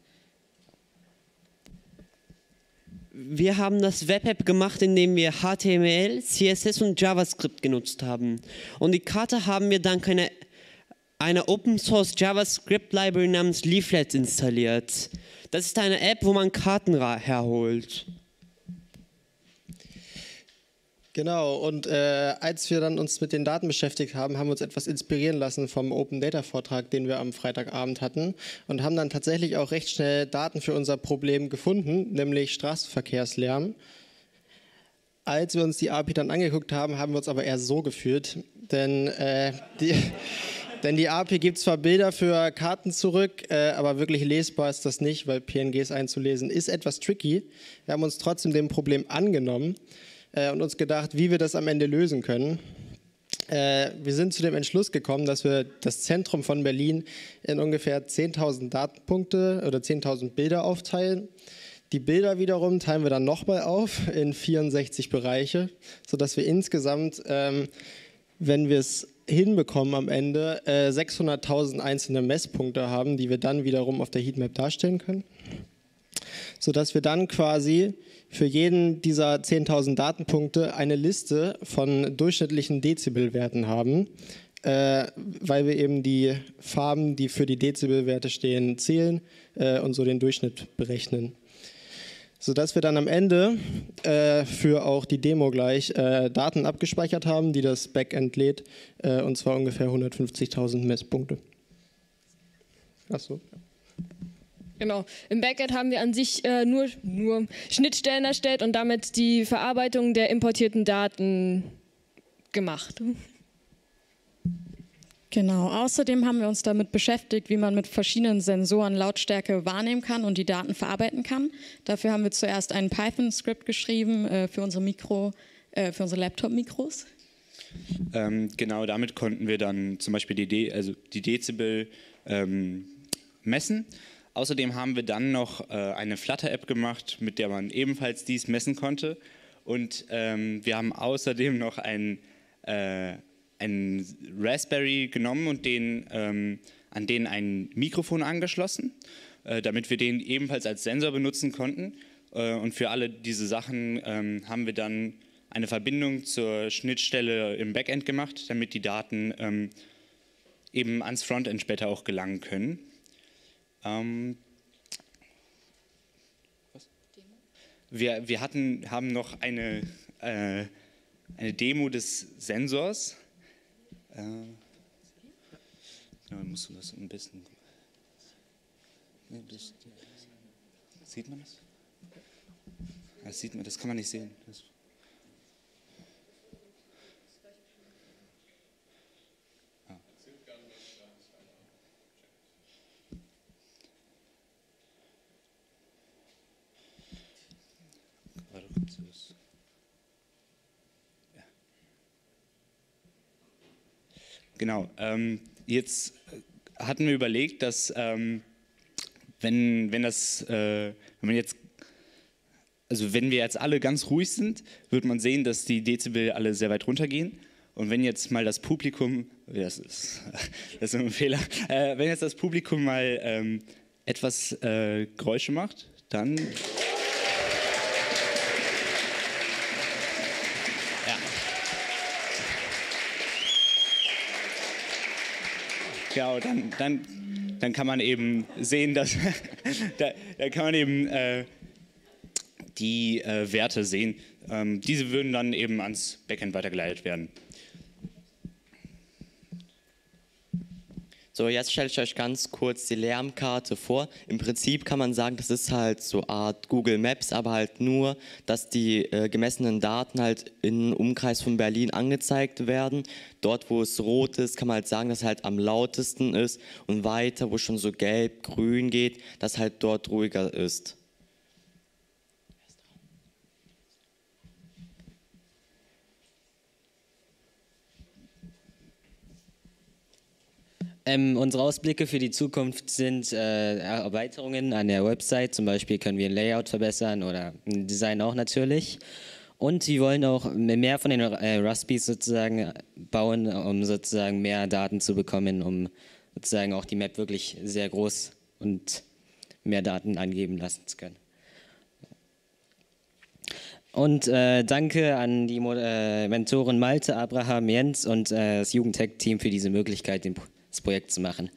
Wir haben das Web-App gemacht, indem wir H T M L, C S S und JavaScript genutzt haben. Und die Karte haben wir dank einer, einer Open-Source-JavaScript-Library namens Leaflet installiert. Das ist eine App, wo man Karten herholt. Genau, und äh, als wir dann uns mit den Daten beschäftigt haben, haben wir uns etwas inspirieren lassen vom Open Data Vortrag, den wir am Freitagabend hatten, und haben dann tatsächlich auch recht schnell Daten für unser Problem gefunden, nämlich Straßenverkehrslärm. Als wir uns die A P I dann angeguckt haben, haben wir uns aber eher so gefühlt, denn äh, die, denn die A P I gibt zwar Bilder für Karten zurück, äh, aber wirklich lesbar ist das nicht, weil P N Gs einzulesen ist etwas tricky. Wir haben uns trotzdem dem Problem angenommen und uns gedacht, wie wir das am Ende lösen können. Äh, wir sind zu dem Entschluss gekommen, dass wir das Zentrum von Berlin in ungefähr zehntausend Datenpunkte oder zehntausend Bilder aufteilen. Die Bilder wiederum teilen wir dann nochmal auf in vierundsechzig Bereiche, sodass wir insgesamt, ähm, wenn wir es hinbekommen am Ende, äh, sechshunderttausend einzelne Messpunkte haben, die wir dann wiederum auf der Heatmap darstellen können, sodass wir dann quasi für jeden dieser zehntausend Datenpunkte eine Liste von durchschnittlichen Dezibelwerten haben, äh, weil wir eben die Farben, die für die Dezibelwerte stehen, zählen äh, und so den Durchschnitt berechnen. Sodass wir dann am Ende äh, für auch die Demo gleich äh, Daten abgespeichert haben, die das Backend lädt, äh, und zwar ungefähr hundertfünfzigtausend Messpunkte. Achso. Genau. Im Backend haben wir an sich äh, nur, nur Schnittstellen erstellt und damit die Verarbeitung der importierten Daten gemacht. Genau. Außerdem haben wir uns damit beschäftigt, wie man mit verschiedenen Sensoren Lautstärke wahrnehmen kann und die Daten verarbeiten kann. Dafür haben wir zuerst einen Python-Skript geschrieben äh, für unsere Mikro, äh, für unsere Laptop-Mikros. Ähm, genau. Damit konnten wir dann zum Beispiel die, De also die Dezibel ähm, messen. Außerdem haben wir dann noch äh, eine Flutter-App gemacht, mit der man ebenfalls dies messen konnte. Und ähm, wir haben außerdem noch einen, äh, einen Raspberry genommen und den, ähm, an den ein Mikrofon angeschlossen, äh, damit wir den ebenfalls als Sensor benutzen konnten. Äh, und für alle diese Sachen äh, haben wir dann eine Verbindung zur Schnittstelle im Backend gemacht, damit die Daten äh, eben ans Frontend später auch gelangen können. Wir, wir hatten, haben noch eine, äh, eine Demo des Sensors. Äh, musst du das ein bisschen. Das, sieht man das? Das sieht man, das kann man nicht sehen. Das Genau, ähm, jetzt hatten wir überlegt, dass ähm, wenn, wenn, das, äh, wenn, man jetzt, also wenn wir jetzt alle ganz ruhig sind, wird man sehen, dass die Dezibel alle sehr weit runtergehen. Und wenn jetzt mal das Publikum, das ist, das ist ein Fehler, äh, wenn jetzt das Publikum mal ähm, etwas äh, Geräusche macht, dann... Genau, dann, dann, dann kann man eben sehen, dass da, da kann man eben äh, die äh, Werte sehen. Ähm, diese würden dann eben ans Backend weitergeleitet werden. So, jetzt stelle ich euch ganz kurz die Lärmkarte vor. Im Prinzip kann man sagen, das ist halt so eine Art Google Maps, aber halt nur, dass die äh, gemessenen Daten halt im Umkreis von Berlin angezeigt werden. Dort, wo es rot ist, kann man halt sagen, dass es halt am lautesten ist, und weiter, wo schon so gelb, grün geht, dass halt dort ruhiger ist. Ähm, unsere Ausblicke für die Zukunft sind äh, Erweiterungen an der Website, zum Beispiel können wir ein Layout verbessern oder ein Design auch natürlich. Und wir wollen auch mehr von den äh, Raspis sozusagen bauen, um sozusagen mehr Daten zu bekommen, um sozusagen auch die Map wirklich sehr groß und mehr Daten angeben lassen zu können. Und äh, danke an die Mo äh, Mentoren Malte, Abraham, Jens und äh, das Jugendhackt-Team für diese Möglichkeit, den Pro das Projekt zu machen.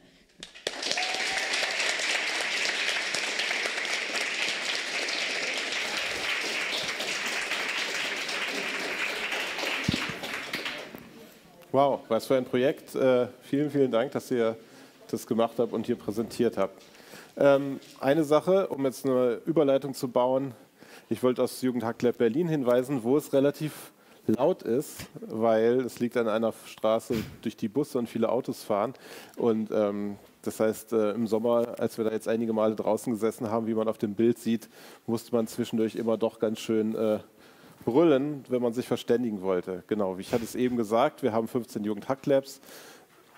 Wow, was für ein Projekt. Äh, vielen, vielen Dank, dass ihr das gemacht habt und hier präsentiert habt. Ähm, eine Sache, um jetzt eine Überleitung zu bauen. Ich wollte aus Jugendhackt-Club Berlin hinweisen, wo es relativ laut ist, weil es liegt an einer Straße, durch die Busse und viele Autos fahren. Und ähm, das heißt, äh, im Sommer, als wir da jetzt einige Male draußen gesessen haben, wie man auf dem Bild sieht, musste man zwischendurch immer doch ganz schön äh, brüllen, wenn man sich verständigen wollte. Genau, wie ich hatte es eben gesagt, wir haben fünfzehn Jugendhackt-Clubs.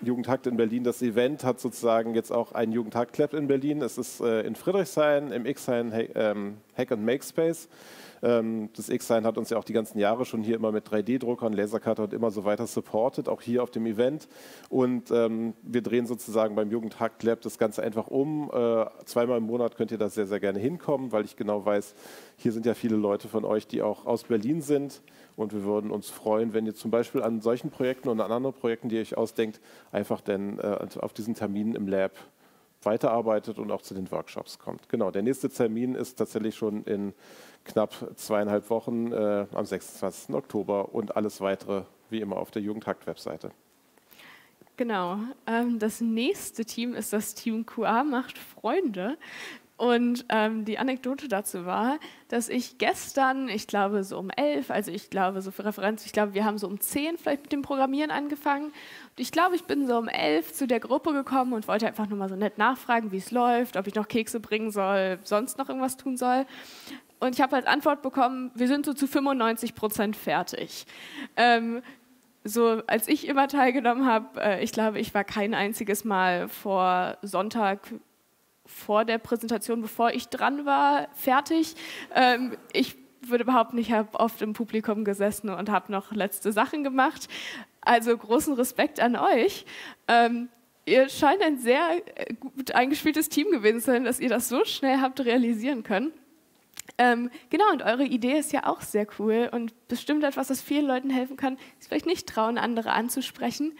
Jugendhackt in Berlin, das Event, hat sozusagen jetzt auch einen Jugendhackt-Club in Berlin. Es ist äh, in Friedrichshain, im X-Hain Hack, ähm, Hack and Make Space. Ähm, das X-Hain hat uns ja auch die ganzen Jahre schon hier immer mit drei D Druckern, Laserkarte und immer so weiter supportet, auch hier auf dem Event. Und ähm, wir drehen sozusagen beim Jugendhackt-Club das Ganze einfach um. Äh, zweimal im Monat könnt ihr da sehr, sehr gerne hinkommen, weil ich genau weiß, hier sind ja viele Leute von euch, die auch aus Berlin sind. Und wir würden uns freuen, wenn ihr zum Beispiel an solchen Projekten und an anderen Projekten, die ihr euch ausdenkt, einfach denn äh, auf diesen Terminen im Lab weiterarbeitet und auch zu den Workshops kommt. Genau, der nächste Termin ist tatsächlich schon in knapp zweieinhalb Wochen äh, am sechsundzwanzigsten Oktober und alles Weitere wie immer auf der Jugendhackt-Webseite. Genau, ähm, das nächste Team ist das Team Q R macht Freunde. Und ähm, die Anekdote dazu war, dass ich gestern, ich glaube so um elf, also ich glaube so für Referenz, ich glaube wir haben so um zehn vielleicht mit dem Programmieren angefangen. Und ich glaube ich bin so um elf zu der Gruppe gekommen und wollte einfach nur mal so nett nachfragen, wie es läuft, ob ich noch Kekse bringen soll, sonst noch irgendwas tun soll. Und ich habe als Antwort bekommen, wir sind so zu fünfundneunzig Prozent fertig. Ähm, So, als ich immer teilgenommen habe, äh, ich glaube ich war kein einziges Mal vor Sonntag vor der Präsentation, bevor ich dran war, fertig. Ähm, ich würde behaupten, ich habe oft im Publikum gesessen und habe noch letzte Sachen gemacht. Also großen Respekt an euch. Ähm, ihr scheint ein sehr gut eingespieltes Team gewesen zu sein, dass ihr das so schnell habt realisieren können. Ähm, genau, und eure Idee ist ja auch sehr cool und bestimmt etwas, das vielen Leuten helfen kann, die vielleicht nicht trauen, andere anzusprechen.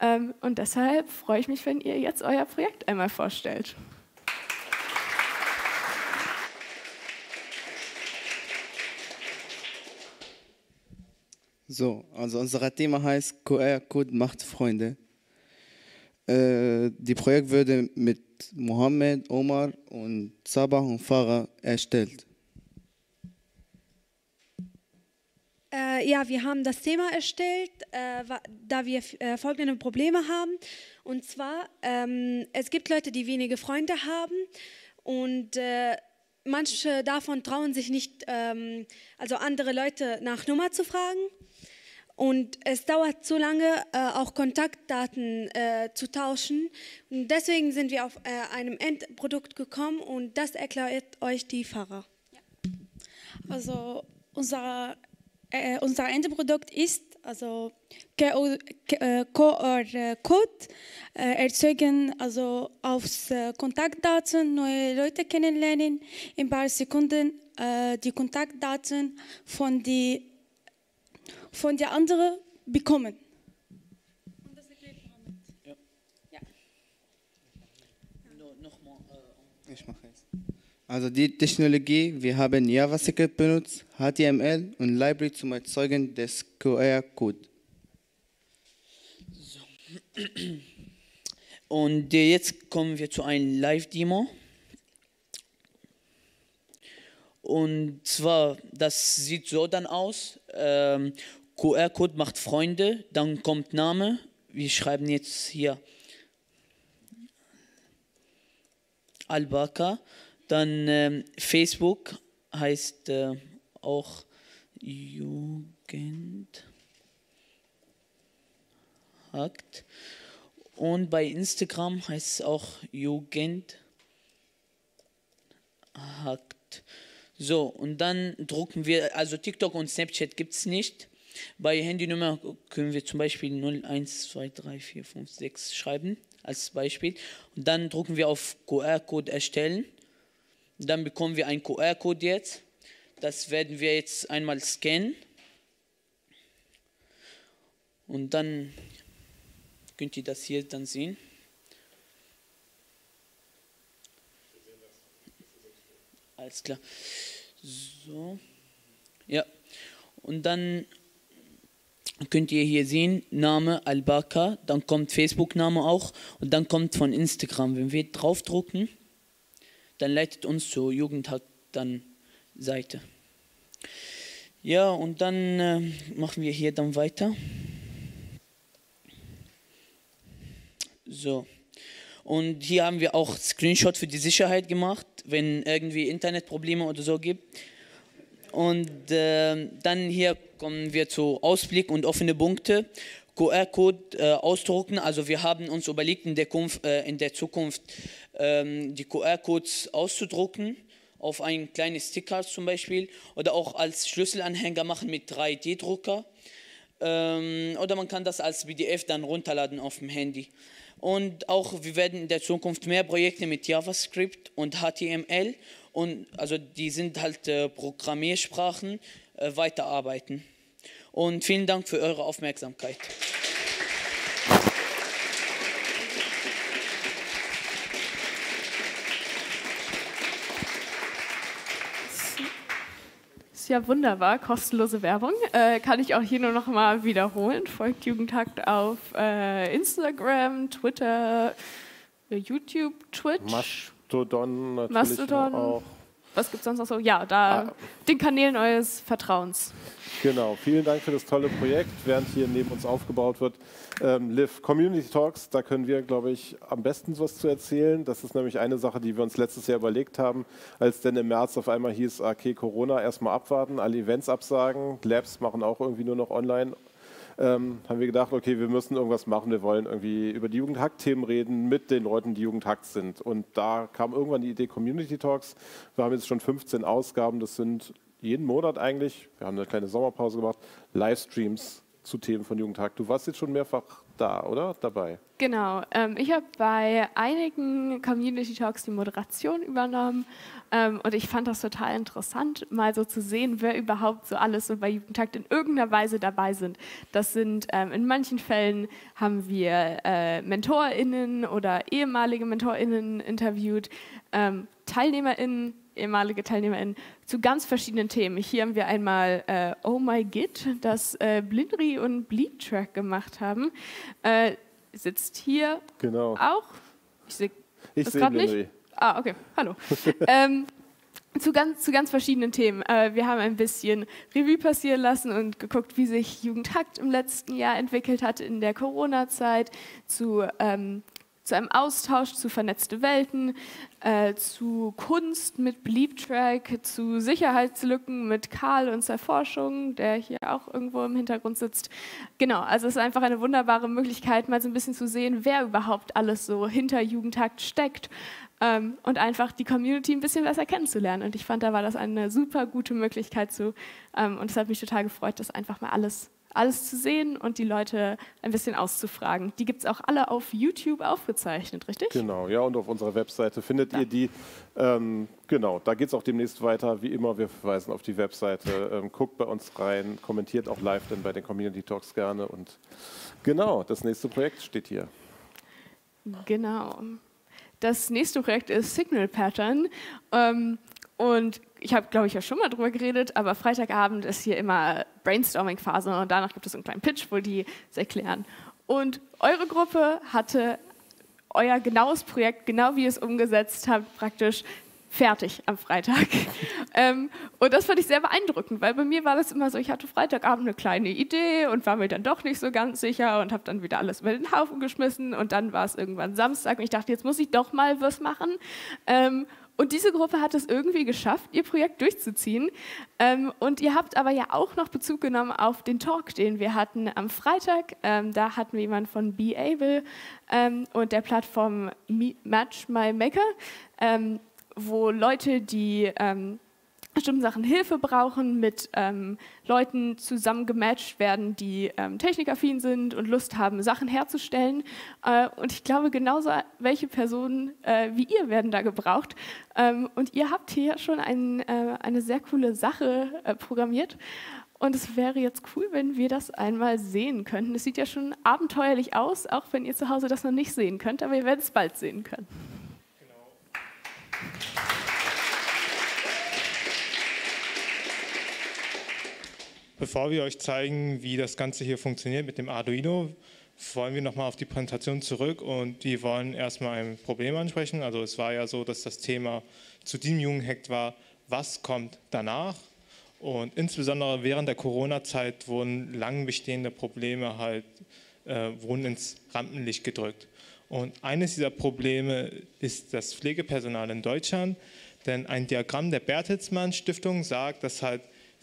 Ähm, und deshalb freue ich mich, wenn ihr jetzt euer Projekt einmal vorstellt. So, also unser Thema heißt Q R-Code macht Freunde. Äh, die Projekt wurde mit Mohammed, Omar und Sabah und Farah erstellt. Äh, ja, wir haben das Thema erstellt, äh, da wir äh, folgende Probleme haben. Und zwar, ähm, es gibt Leute, die wenige Freunde haben und äh, manche davon trauen sich nicht, ähm, also andere Leute nach Nummer zu fragen. Und es dauert zu lange, äh, auch Kontaktdaten äh, zu tauschen. Und deswegen sind wir auf äh, einem Endprodukt gekommen und das erklärt euch die Fahrer. Ja. Also unser, äh, unser Endprodukt ist, also Q R-Code äh, erzeugen, also aus äh, Kontaktdaten neue Leute kennenlernen, in ein paar Sekunden äh, die Kontaktdaten von die von der anderen bekommen. Und das erklärt Mohammed. Ja. Ja. No, noch mal, äh, ich mache es. Also die Technologie, wir haben JavaScript benutzt, H T M L und Library zum Erzeugen des Q R-Code. So. Und jetzt kommen wir zu einem Live-Demo. Und zwar, das sieht so dann aus, ähm, Q R-Code macht Freunde, dann kommt Name, wir schreiben jetzt hier Alpaka, dann ähm, Facebook heißt äh, auch Jugend hackt Und bei Instagram heißt es auch Jugend hackt. So, und dann drucken wir, also TikTok und Snapchat gibt es nicht. Bei Handynummer können wir zum Beispiel null eins zwei drei vier fünf sechs schreiben, als Beispiel. Und dann drucken wir auf Q R-Code erstellen. Dann bekommen wir einen Q R-Code jetzt. Das werden wir jetzt einmal scannen. Und dann könnt ihr das hier dann sehen. Alles klar. So. Ja. Und dann könnt ihr hier sehen, Name Alpaka, dann kommt Facebook-Name auch und dann kommt von Instagram. Wenn wir draufdrucken, dann leitet uns zur Jugendhackt-Seite. Ja, und dann äh, machen wir hier dann weiter. So, und hier haben wir auch Screenshot für die Sicherheit gemacht, wenn irgendwie Internetprobleme oder so gibt. Und äh, dann hier kommen wir zu Ausblick und offene Punkte. Q R-Code äh, ausdrucken, also wir haben uns überlegt, in der, Kunf, äh, in der Zukunft ähm, die Q R-Codes auszudrucken, auf ein kleines Sticker zum Beispiel, oder auch als Schlüsselanhänger machen mit drei D-Drucker. Ähm, oder man kann das als P D F dann runterladen auf dem Handy. Und auch wir werden in der Zukunft mehr Projekte mit JavaScript und H T M L und also die sind halt äh, Programmiersprachen, äh, weiterarbeiten. Und vielen Dank für eure Aufmerksamkeit. Ist ja wunderbar, kostenlose Werbung. Äh, kann ich auch hier nur noch mal wiederholen. Folgt Jugendhackt auf äh, Instagram, Twitter, YouTube, Twitch. Masch. Mastodon natürlich Mastodon. Auch. Was gibt es sonst noch so? Ja, da ah. den Kanälen eures Vertrauens. Genau, vielen Dank für das tolle Projekt, während hier neben uns aufgebaut wird. Ähm, Liv, Community Talks, da können wir, glaube ich, am besten was zu erzählen. Das ist nämlich eine Sache, die wir uns letztes Jahr überlegt haben, als dann im März auf einmal hieß, okay, Corona, erstmal abwarten, alle Events absagen, Labs machen auch irgendwie nur noch online. Ähm, haben wir gedacht, okay, wir müssen irgendwas machen, wir wollen irgendwie über die Jugendhackt-Themen reden mit den Leuten, die Jugendhackt sind. Und da kam irgendwann die Idee Community Talks. Wir haben jetzt schon fünfzehn Ausgaben, das sind jeden Monat eigentlich, wir haben eine kleine Sommerpause gemacht, Livestreams zu Themen von Jugendhackt. Du warst jetzt schon mehrfach da, oder? Dabei. Genau. Ähm, ich habe bei einigen Community Talks die Moderation übernommen ähm, und ich fand das total interessant, mal so zu sehen, wer überhaupt so alles so bei Jugendhackt in irgendeiner Weise dabei sind. Das sind ähm, in manchen Fällen haben wir äh, MentorInnen oder ehemalige MentorInnen interviewt, ähm, TeilnehmerInnen, ehemalige TeilnehmerInnen zu ganz verschiedenen Themen. Hier haben wir einmal äh, Oh My Git, das äh, Blindri und Bleedtrack gemacht haben. Äh, sitzt hier genau. auch. Ich sehe ich seh Blindri. Nicht. Ah, okay. Hallo. ähm, zu, ganz, zu ganz verschiedenen Themen. Äh, wir haben ein bisschen Revue passieren lassen und geguckt, wie sich Jugendhackt im letzten Jahr entwickelt hat in der Corona-Zeit, zu ähm, zu einem Austausch, zu vernetzte Welten, äh, zu Kunst mit Bleedtrack, zu Sicherheitslücken mit Karl und seiner Forschung, der hier auch irgendwo im Hintergrund sitzt. Genau, also es ist einfach eine wunderbare Möglichkeit, mal so ein bisschen zu sehen, wer überhaupt alles so hinter Jugendhackt steckt ähm, und einfach die Community ein bisschen besser kennenzulernen. Und ich fand, da war das eine super gute Möglichkeit zu. Ähm, und es hat mich total gefreut, dass einfach mal alles alles zu sehen und die Leute ein bisschen auszufragen. Die gibt es auch alle auf YouTube aufgezeichnet, richtig? Genau, ja, und auf unserer Webseite findet ja. ihr die. Ähm, genau, da geht es auch demnächst weiter. Wie immer, wir verweisen auf die Webseite. Ähm, guckt bei uns rein, kommentiert auch live dann bei den Community Talks gerne. Und genau, das nächste Projekt steht hier. Genau. Das nächste Projekt ist Signal Pattern. Ähm, und ich habe, glaube ich, ja schon mal drüber geredet, aber Freitagabend ist hier immer Brainstorming-Phase und danach gibt es einen kleinen Pitch, wo die es erklären. Und eure Gruppe hatte euer genaues Projekt, genau wie ihr es umgesetzt habt, praktisch fertig am Freitag. ähm, und das fand ich sehr beeindruckend, weil bei mir war das immer so, ich hatte Freitagabend eine kleine Idee und war mir dann doch nicht so ganz sicher und habe dann wieder alles über den Haufen geschmissen und dann war es irgendwann Samstag und ich dachte, jetzt muss ich doch mal was machen. Ähm, Und diese Gruppe hat es irgendwie geschafft, ihr Projekt durchzuziehen. Ähm, und ihr habt aber ja auch noch Bezug genommen auf den Talk, den wir hatten am Freitag. Ähm, da hatten wir jemanden von Be Able ähm, und der Plattform Match My Maker, ähm, wo Leute, die ähm, bestimmten Sachen Hilfe brauchen, mit ähm, Leuten zusammen gematcht werden, die ähm, technikaffin sind und Lust haben, Sachen herzustellen. Äh, und ich glaube, genauso welche Personen äh, wie ihr werden da gebraucht. Ähm, und ihr habt hier schon ein, äh, eine sehr coole Sache äh, programmiert. Und es wäre jetzt cool, wenn wir das einmal sehen könnten. Es sieht ja schon abenteuerlich aus, auch wenn ihr zu Hause das noch nicht sehen könnt. Aber ihr werdet es bald sehen können. Genau. Bevor wir euch zeigen, wie das Ganze hier funktioniert mit dem Arduino, wollen wir nochmal auf die Präsentation zurück und wir wollen erstmal ein Problem ansprechen. Also es war ja so, dass das Thema zu diesem Jugendhackt war, was kommt danach? Und insbesondere während der Corona-Zeit wurden lang bestehende Probleme halt, äh, wurden ins Rampenlicht gedrückt. Und eines dieser Probleme ist das Pflegepersonal in Deutschland, denn ein Diagramm der Bertelsmann Stiftung sagt, dass halt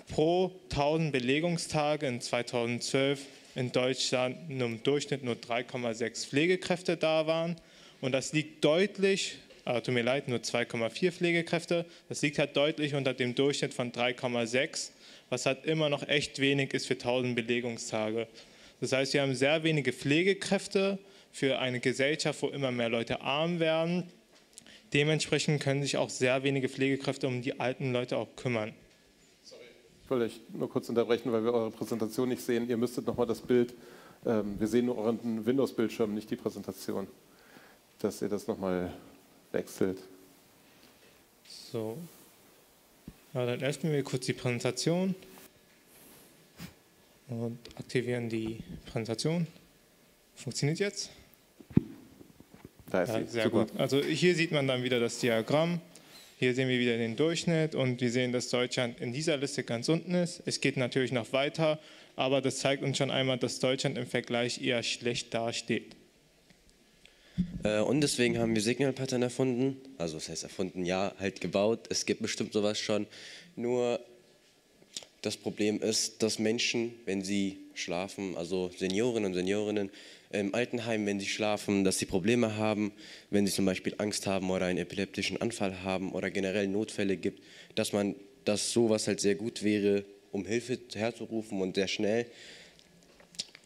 pro tausend Belegungstage in zweitausendzwölf in Deutschland im Durchschnitt nur drei Komma sechs Pflegekräfte da waren. Und das liegt deutlich, also tut mir leid, nur zwei Komma vier Pflegekräfte, das liegt halt deutlich unter dem Durchschnitt von drei Komma sechs, was halt immer noch echt wenig ist für tausend Belegungstage. Das heißt, wir haben sehr wenige Pflegekräfte für eine Gesellschaft, wo immer mehr Leute arm werden. Dementsprechend können sich auch sehr wenige Pflegekräfte um die alten Leute auch kümmern. Ich wollte euch nur kurz unterbrechen, weil wir eure Präsentation nicht sehen. Ihr müsstet nochmal das Bild, ähm, wir sehen nur euren Windows-Bildschirm, nicht die Präsentation, dass ihr das nochmal wechselt. So, ja, dann öffnen wir kurz die Präsentation und aktivieren die Präsentation. Funktioniert jetzt? Da ist ja, sie. Sehr Super. Gut. Also hier sieht man dann wieder das Diagramm. Hier sehen wir wieder den Durchschnitt und wir sehen, dass Deutschland in dieser Liste ganz unten ist. Es geht natürlich noch weiter, aber das zeigt uns schon einmal, dass Deutschland im Vergleich eher schlecht dasteht. Und deswegen haben wir Signal Pattern erfunden, also das heißt erfunden, ja, halt gebaut. Es gibt bestimmt sowas schon, nur das Problem ist, dass Menschen, wenn sie schlafen, also Seniorinnen und Seniorinnen, im Altenheim, wenn sie schlafen, dass sie Probleme haben, wenn sie zum Beispiel Angst haben oder einen epileptischen Anfall haben oder generell Notfälle gibt, dass man, dass sowas halt sehr gut wäre, um Hilfe herzurufen und sehr schnell.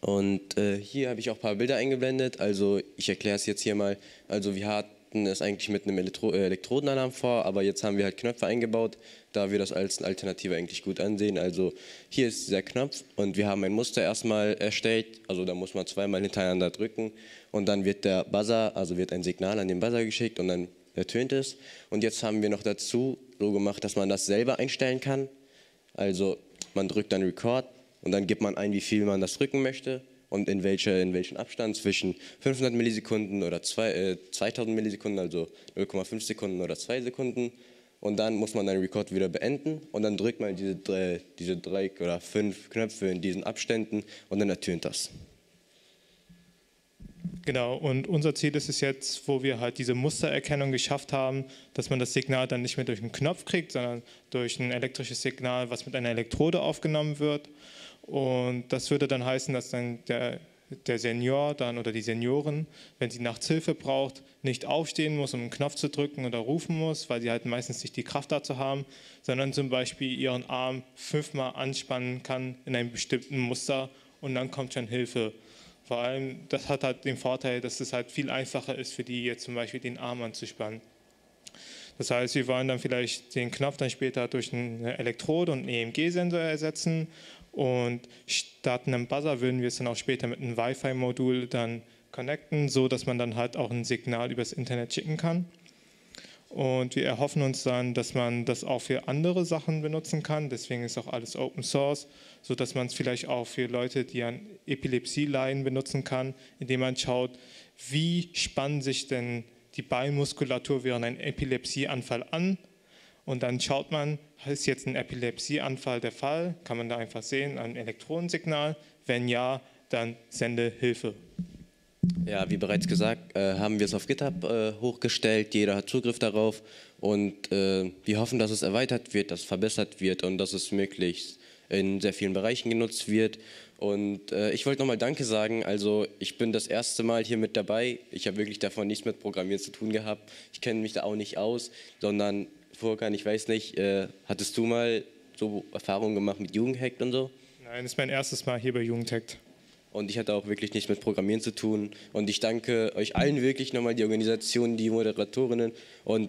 Und äh, hier habe ich auch ein paar Bilder eingeblendet, also ich erkläre es jetzt hier mal. Also wir hatten es eigentlich mit einem Elektro- äh, Elektrodenalarm vor, aber jetzt haben wir halt Knöpfe eingebaut, da wir das als Alternative eigentlich gut ansehen. Also hier ist dieser Knopf und wir haben ein Muster erstmal erstellt, also da muss man zweimal hintereinander drücken und dann wird der Buzzer, also wird ein Signal an den Buzzer geschickt und dann ertönt es. Und jetzt haben wir noch dazu so gemacht, dass man das selber einstellen kann, also man drückt dann Record und dann gibt man ein, wie viel man das drücken möchte und in, welche, in welchen Abstand, zwischen fünfhundert Millisekunden oder zwei, äh, zweitausend Millisekunden, also null Komma fünf Sekunden oder zwei Sekunden. Und dann muss man den Record wieder beenden und dann drückt man diese drei, diese drei oder fünf Knöpfe in diesen Abständen und dann ertönt das. Genau, und unser Ziel ist es jetzt, wo wir halt diese Mustererkennung geschafft haben, dass man das Signal dann nicht mehr durch einen Knopf kriegt, sondern durch ein elektrisches Signal, was mit einer Elektrode aufgenommen wird. Und das würde dann heißen, dass dann der, der Senior dann oder die Senioren, wenn sie nachts Hilfe braucht, nicht aufstehen muss, um einen Knopf zu drücken oder rufen muss, weil sie halt meistens nicht die Kraft dazu haben, sondern zum Beispiel ihren Arm fünfmal anspannen kann in einem bestimmten Muster und dann kommt schon Hilfe. Vor allem, das hat halt den Vorteil, dass es halt viel einfacher ist für die, jetzt zum Beispiel den Arm anzuspannen. Das heißt, wir wollen dann vielleicht den Knopf dann später durch eine Elektrode und einen E M G-Sensor ersetzen. Und statt einem Buzzer würden wir es dann auch später mit einem Wi-Fi-Modul dann connecten, so dass man dann halt auch ein Signal übers Internet schicken kann. Und wir erhoffen uns dann, dass man das auch für andere Sachen benutzen kann. Deswegen ist auch alles Open Source, so dass man es vielleicht auch für Leute, die an Epilepsie leiden, benutzen kann, indem man schaut, wie spannen sich denn die Beinmuskulatur während einem Epilepsieanfall an. Und dann schaut man, ist jetzt ein Epilepsieanfall der Fall? Kann man da einfach sehen, ein Elektronensignal? Wenn ja, dann sende Hilfe. Ja, wie bereits gesagt, äh, haben wir es auf GitHub äh, hochgestellt, jeder hat Zugriff darauf und äh, wir hoffen, dass es erweitert wird, dass es verbessert wird und dass es möglichst in sehr vielen Bereichen genutzt wird. Und äh, ich wollte nochmal Danke sagen, also ich bin das erste Mal hier mit dabei, ich habe wirklich davon nichts mit Programmieren zu tun gehabt, ich kenne mich da auch nicht aus, sondern Furkan, ich weiß nicht, äh, hattest du mal so Erfahrungen gemacht mit Jugendhackt und so? Nein, das ist mein erstes Mal hier bei Jugendhackt. Und ich hatte auch wirklich nichts mit Programmieren zu tun. Und ich danke euch allen wirklich nochmal, die Organisation, die Moderatorinnen. Und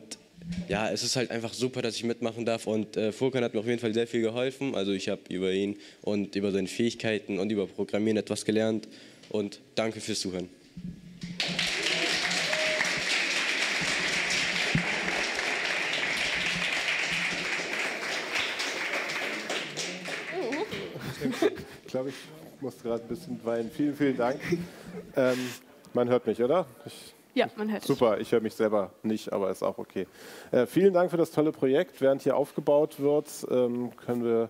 ja, es ist halt einfach super, dass ich mitmachen darf. Und äh, Furkan hat mir auf jeden Fall sehr viel geholfen. Also ich habe über ihn und über seine Fähigkeiten und über Programmieren etwas gelernt. Und danke fürs Zuhören. Ich glaube, ich musste gerade ein bisschen weinen. Vielen, vielen Dank. Ähm, man hört mich, oder? Ich, ja, man hört mich. Super, ich höre mich selber nicht, aber ist auch okay. Äh, vielen Dank für das tolle Projekt. Während hier aufgebaut wird, ähm, können wir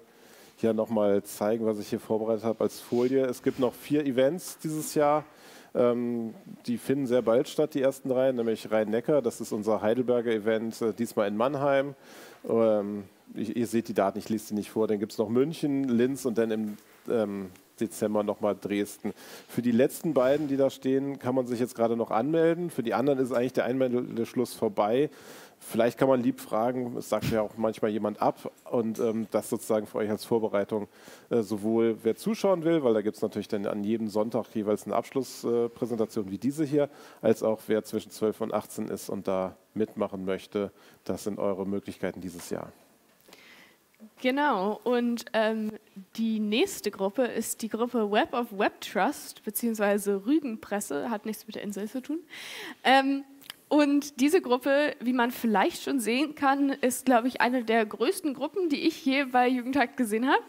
hier nochmal zeigen, was ich hier vorbereitet habe als Folie. Es gibt noch vier Events dieses Jahr. Ähm, die finden sehr bald statt, die ersten drei, nämlich Rhein-Neckar. Das ist unser Heidelberger Event, äh, diesmal in Mannheim. Ähm, ich, ihr seht die Daten, ich lese sie nicht vor. Dann gibt es noch München, Linz und dann im ähm, Dezember nochmal Dresden. Für die letzten beiden, die da stehen, kann man sich jetzt gerade noch anmelden. Für die anderen ist eigentlich der Einmeldeschluss vorbei. Vielleicht kann man lieb fragen, es sagt ja auch manchmal jemand ab und ähm, das sozusagen für euch als Vorbereitung äh, sowohl wer zuschauen will, weil da gibt es natürlich dann an jedem Sonntag jeweils eine Abschlusspräsentation äh, wie diese hier, als auch wer zwischen zwölf und achtzehn ist und da mitmachen möchte. Das sind eure Möglichkeiten dieses Jahr. Genau, und ähm, die nächste Gruppe ist die Gruppe Web of Web Trust, beziehungsweise Rügenpresse, hat nichts mit der Insel zu tun. Ähm, und diese Gruppe, wie man vielleicht schon sehen kann, ist, glaube ich, eine der größten Gruppen, die ich je bei Jugendhackt gesehen habe.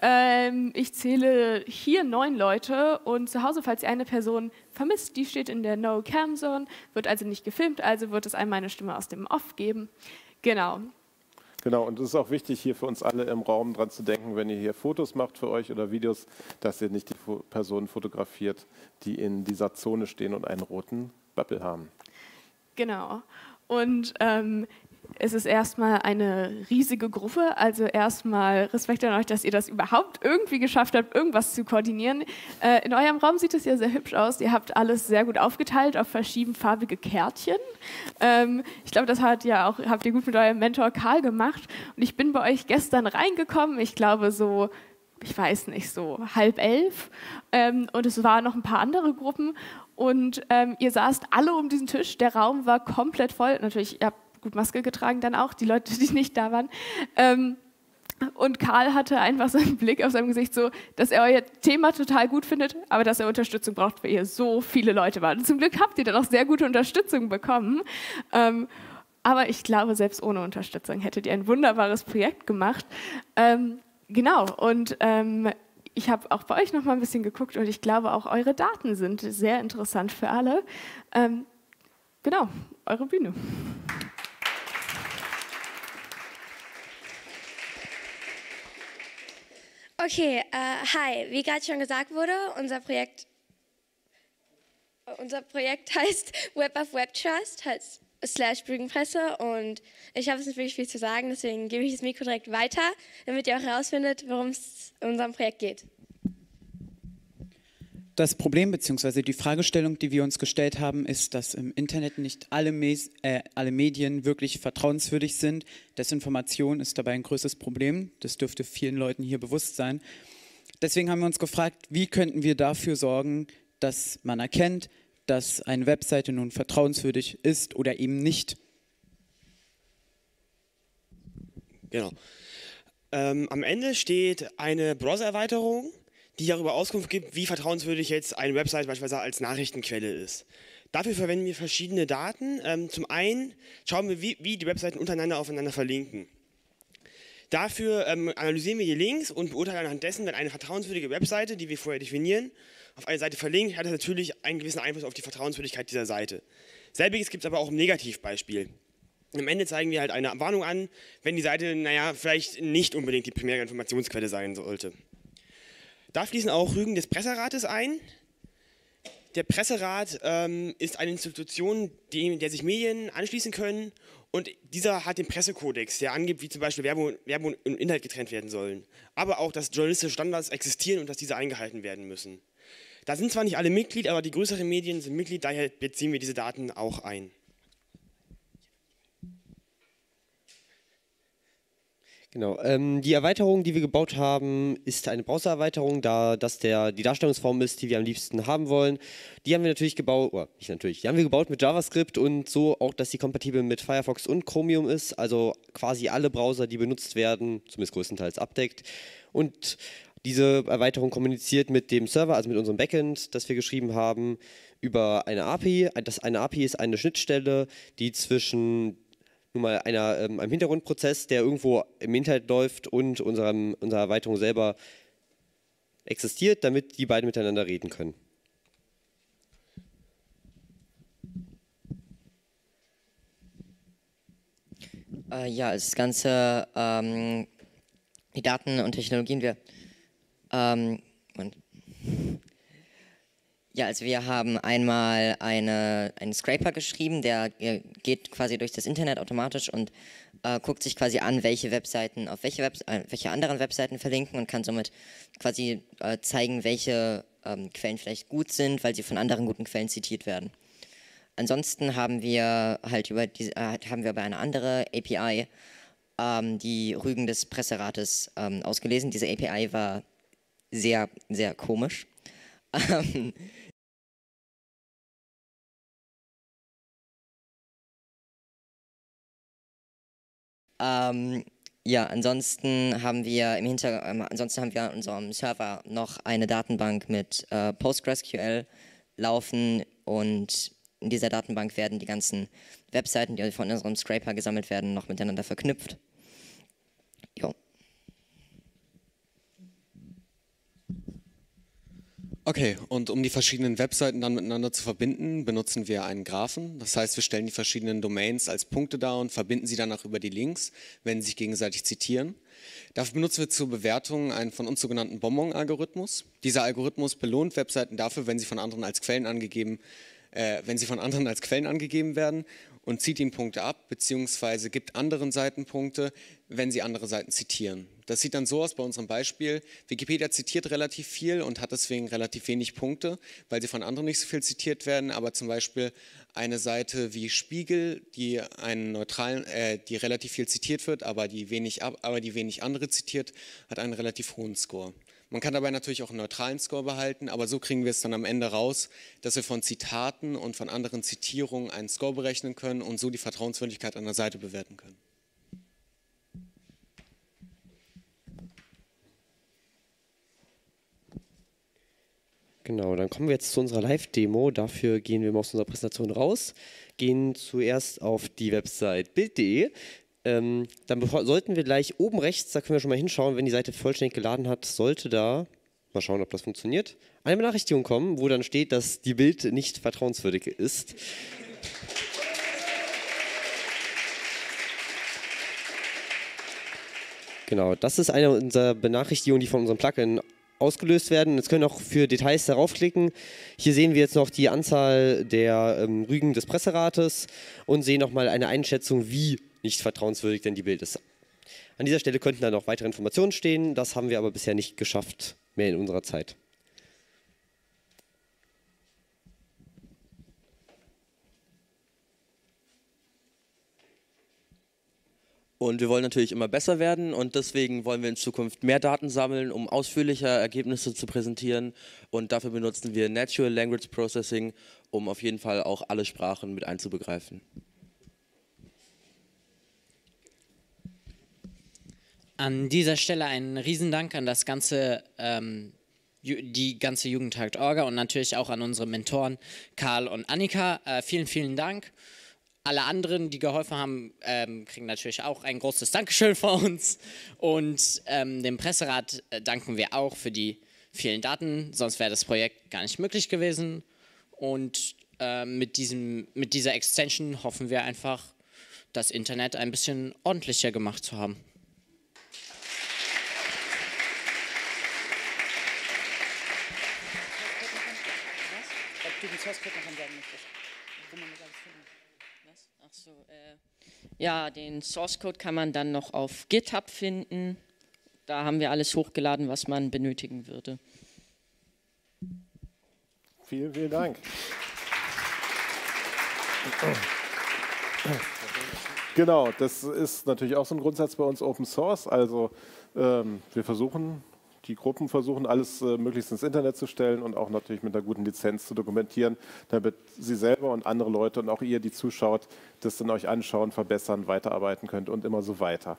Ähm, ich zähle hier neun Leute und zu Hause, falls ihr eine Person vermisst, die steht in der No-Cam-Zone, wird also nicht gefilmt, also wird es einmal eine Stimme aus dem Off geben. Genau. Genau, und es ist auch wichtig, hier für uns alle im Raum dran zu denken, wenn ihr hier Fotos macht für euch oder Videos, dass ihr nicht die Personen fotografiert, die in dieser Zone stehen und einen roten Bubble haben. Genau, und ähm, es ist erstmal eine riesige Gruppe, also erstmal Respekt an euch, dass ihr das überhaupt irgendwie geschafft habt, irgendwas zu koordinieren. Äh, in eurem Raum sieht es ja sehr hübsch aus, ihr habt alles sehr gut aufgeteilt auf verschiedenfarbige Kärtchen. Ich glaube, das hat ja auch, habt ihr gut mit eurem Mentor Karl gemacht. Und ich bin bei euch gestern reingekommen, ich glaube so, ich weiß nicht, so halb elf. Und es waren noch ein paar andere Gruppen. Und ihr saßt alle um diesen Tisch, der Raum war komplett voll. Natürlich, ihr habt gut Maske getragen dann auch, die Leute, die nicht da waren. Und Karl hatte einfach so einen Blick auf seinem Gesicht, so, dass er euer Thema total gut findet, aber dass er Unterstützung braucht, weil ihr so viele Leute wart. Und zum Glück habt ihr dann auch sehr gute Unterstützung bekommen. Ähm, aber ich glaube, selbst ohne Unterstützung hättet ihr ein wunderbares Projekt gemacht. Ähm, genau, und ähm, ich habe auch bei euch noch mal ein bisschen geguckt und ich glaube, auch eure Daten sind sehr interessant für alle. Ähm, genau, eure Bühne. Okay, äh, hi, wie gerade schon gesagt wurde, unser Projekt, unser Projekt heißt Web of Web Trust, heißt slash Brügenpresse und ich habe es nicht wirklich viel zu sagen, deswegen gebe ich das Mikro direkt weiter, damit ihr auch herausfindet, worum es in unserem Projekt geht. Das Problem bzw. die Fragestellung, die wir uns gestellt haben, ist, dass im Internet nicht alle, Mes äh, alle Medien wirklich vertrauenswürdig sind. Desinformation ist dabei ein größeres Problem. Das dürfte vielen Leuten hier bewusst sein. Deswegen haben wir uns gefragt, wie könnten wir dafür sorgen, dass man erkennt, dass eine Webseite nun vertrauenswürdig ist oder eben nicht. Genau. Ähm, am Ende steht eine Browser-Erweiterung, die darüber Auskunft gibt, wie vertrauenswürdig jetzt eine Website beispielsweise als Nachrichtenquelle ist. Dafür verwenden wir verschiedene Daten. Zum einen schauen wir, wie die Webseiten untereinander aufeinander verlinken. Dafür analysieren wir die Links und beurteilen anhand dessen, wenn eine vertrauenswürdige Webseite, die wir vorher definieren, auf eine Seite verlinkt, hat das natürlich einen gewissen Einfluss auf die Vertrauenswürdigkeit dieser Seite. Selbiges gibt es aber auch im Negativbeispiel. Am Ende zeigen wir halt eine Warnung an, wenn die Seite, naja, vielleicht nicht unbedingt die primäre Informationsquelle sein sollte. Da fließen auch Rügen des Presserates ein, Der Presserat ähm, ist eine Institution, die, der sich Medien anschließen können, und dieser hat den Pressekodex, der angibt, wie zum Beispiel Werbung, Werbung und Inhalt getrennt werden sollen, aber auch, dass journalistische Standards existieren und dass diese eingehalten werden müssen. Da sind zwar nicht alle Mitglied, aber die größeren Medien sind Mitglied, daher beziehen wir diese Daten auch ein. Genau. Ähm, die Erweiterung, die wir gebaut haben, ist eine Browser-Erweiterung, da das der, die Darstellungsform ist, die wir am liebsten haben wollen. Die haben wir natürlich gebaut, oder nicht natürlich, die haben wir gebaut mit JavaScript und so auch, dass sie kompatibel mit Firefox und Chromium ist, also quasi alle Browser, die benutzt werden, zumindest größtenteils abdeckt. Und diese Erweiterung kommuniziert mit dem Server, also mit unserem Backend, das wir geschrieben haben, über eine A P I. Das eine A P I ist eine Schnittstelle, die zwischen nun mal einer, ähm, einem Hintergrundprozess, der irgendwo im Internet läuft, und unserem, unserer Erweiterung selber existiert, damit die beiden miteinander reden können. Äh, ja, das Ganze, ähm, die Daten und Technologien, wir, ähm, und ja, also wir haben einmal eine, einen Scraper geschrieben, der geht quasi durch das Internet automatisch und äh, guckt sich quasi an, welche Webseiten auf welche, Webse äh, welche anderen Webseiten verlinken, und kann somit quasi äh, zeigen, welche ähm, Quellen vielleicht gut sind, weil sie von anderen guten Quellen zitiert werden. Ansonsten haben wir halt über diese, äh, haben wir aber eine andere A P I, ähm, die Rügen des Presserates ähm, ausgelesen. Diese A P I war sehr, sehr komisch. ähm, ja, ansonsten haben wir im Hintergrund, äh, ansonsten haben wir an unserem Server noch eine Datenbank mit äh, PostgreSQL laufen, und in dieser Datenbank werden die ganzen Webseiten, die von unserem Scraper gesammelt werden, noch miteinander verknüpft. Jo. Okay, und um die verschiedenen Webseiten dann miteinander zu verbinden, benutzen wir einen Graphen. Das heißt, wir stellen die verschiedenen Domains als Punkte dar und verbinden sie danach über die Links, wenn sie sich gegenseitig zitieren. Dafür benutzen wir zur Bewertung einen von uns sogenannten Bonbon-Algorithmus. Dieser Algorithmus belohnt Webseiten dafür, wenn sie von anderen als Quellen angegeben, äh, wenn sie von anderen als Quellen angegeben werden, und zieht ihnen Punkte ab, beziehungsweise gibt anderen Seiten Punkte, wenn sie andere Seiten zitieren. Das sieht dann so aus bei unserem Beispiel: Wikipedia zitiert relativ viel und hat deswegen relativ wenig Punkte, weil sie von anderen nicht so viel zitiert werden, aber zum Beispiel eine Seite wie Spiegel, die einen neutralen, äh, die relativ viel zitiert wird, aber die wenig, aber die wenig andere zitiert, hat einen relativ hohen Score. Man kann dabei natürlich auch einen neutralen Score behalten, aber so kriegen wir es dann am Ende raus, dass wir von Zitaten und von anderen Zitierungen einen Score berechnen können und so die Vertrauenswürdigkeit einer Seite bewerten können. Genau, dann kommen wir jetzt zu unserer Live-Demo. Dafür gehen wir mal aus unserer Präsentation raus, gehen zuerst auf die Website bild punkt de. Ähm, dann sollten wir gleich oben rechts, da können wir schon mal hinschauen, wenn die Seite vollständig geladen hat, sollte da, mal schauen, ob das funktioniert, eine Benachrichtigung kommen, wo dann steht, dass die Bild nicht vertrauenswürdig ist. Genau, das ist eine unserer Benachrichtigungen, die von unserem Plugin ausgelöst werden. Jetzt können auch für Details darauf klicken. Hier sehen wir jetzt noch die Anzahl der ähm, Rügen des Presserates und sehen nochmal eine Einschätzung, wie nicht vertrauenswürdig denn die Bild ist. An dieser Stelle könnten dann noch weitere Informationen stehen. Das haben wir aber bisher nicht geschafft, mehr in unserer Zeit. Und wir wollen natürlich immer besser werden, und deswegen wollen wir in Zukunft mehr Daten sammeln, um ausführlicher Ergebnisse zu präsentieren, und dafür benutzen wir Natural Language Processing, um auf jeden Fall auch alle Sprachen mit einzubegreifen. An dieser Stelle einen Riesendank an das ganze, ähm, die ganze Jugendhackt-Orga und natürlich auch an unsere Mentoren Karl und Annika. Äh, vielen, vielen Dank. Alle anderen, die geholfen haben, ähm, kriegen natürlich auch ein großes Dankeschön von uns. Und ähm, dem Presserat äh, danken wir auch für die vielen Daten, sonst wäre das Projekt gar nicht möglich gewesen. Und äh, mit, diesem, mit dieser Extension hoffen wir einfach, das Internet ein bisschen ordentlicher gemacht zu haben. richtigen Source-Code machen werden möchtest. Kann man das alles finden? Was? Ach so, äh, ja, den Source-Code kann man dann noch auf GitHub finden. Da haben wir alles hochgeladen, was man benötigen würde. Vielen, vielen Dank. Genau, das ist natürlich auch so ein Grundsatz bei uns Open Source. Also ähm, wir versuchen, die Gruppen versuchen, alles äh, möglichst ins Internet zu stellen und auch natürlich mit einer guten Lizenz zu dokumentieren, damit Sie selber und andere Leute und auch ihr, die zuschaut, das dann euch anschauen, verbessern, weiterarbeiten könnt und immer so weiter.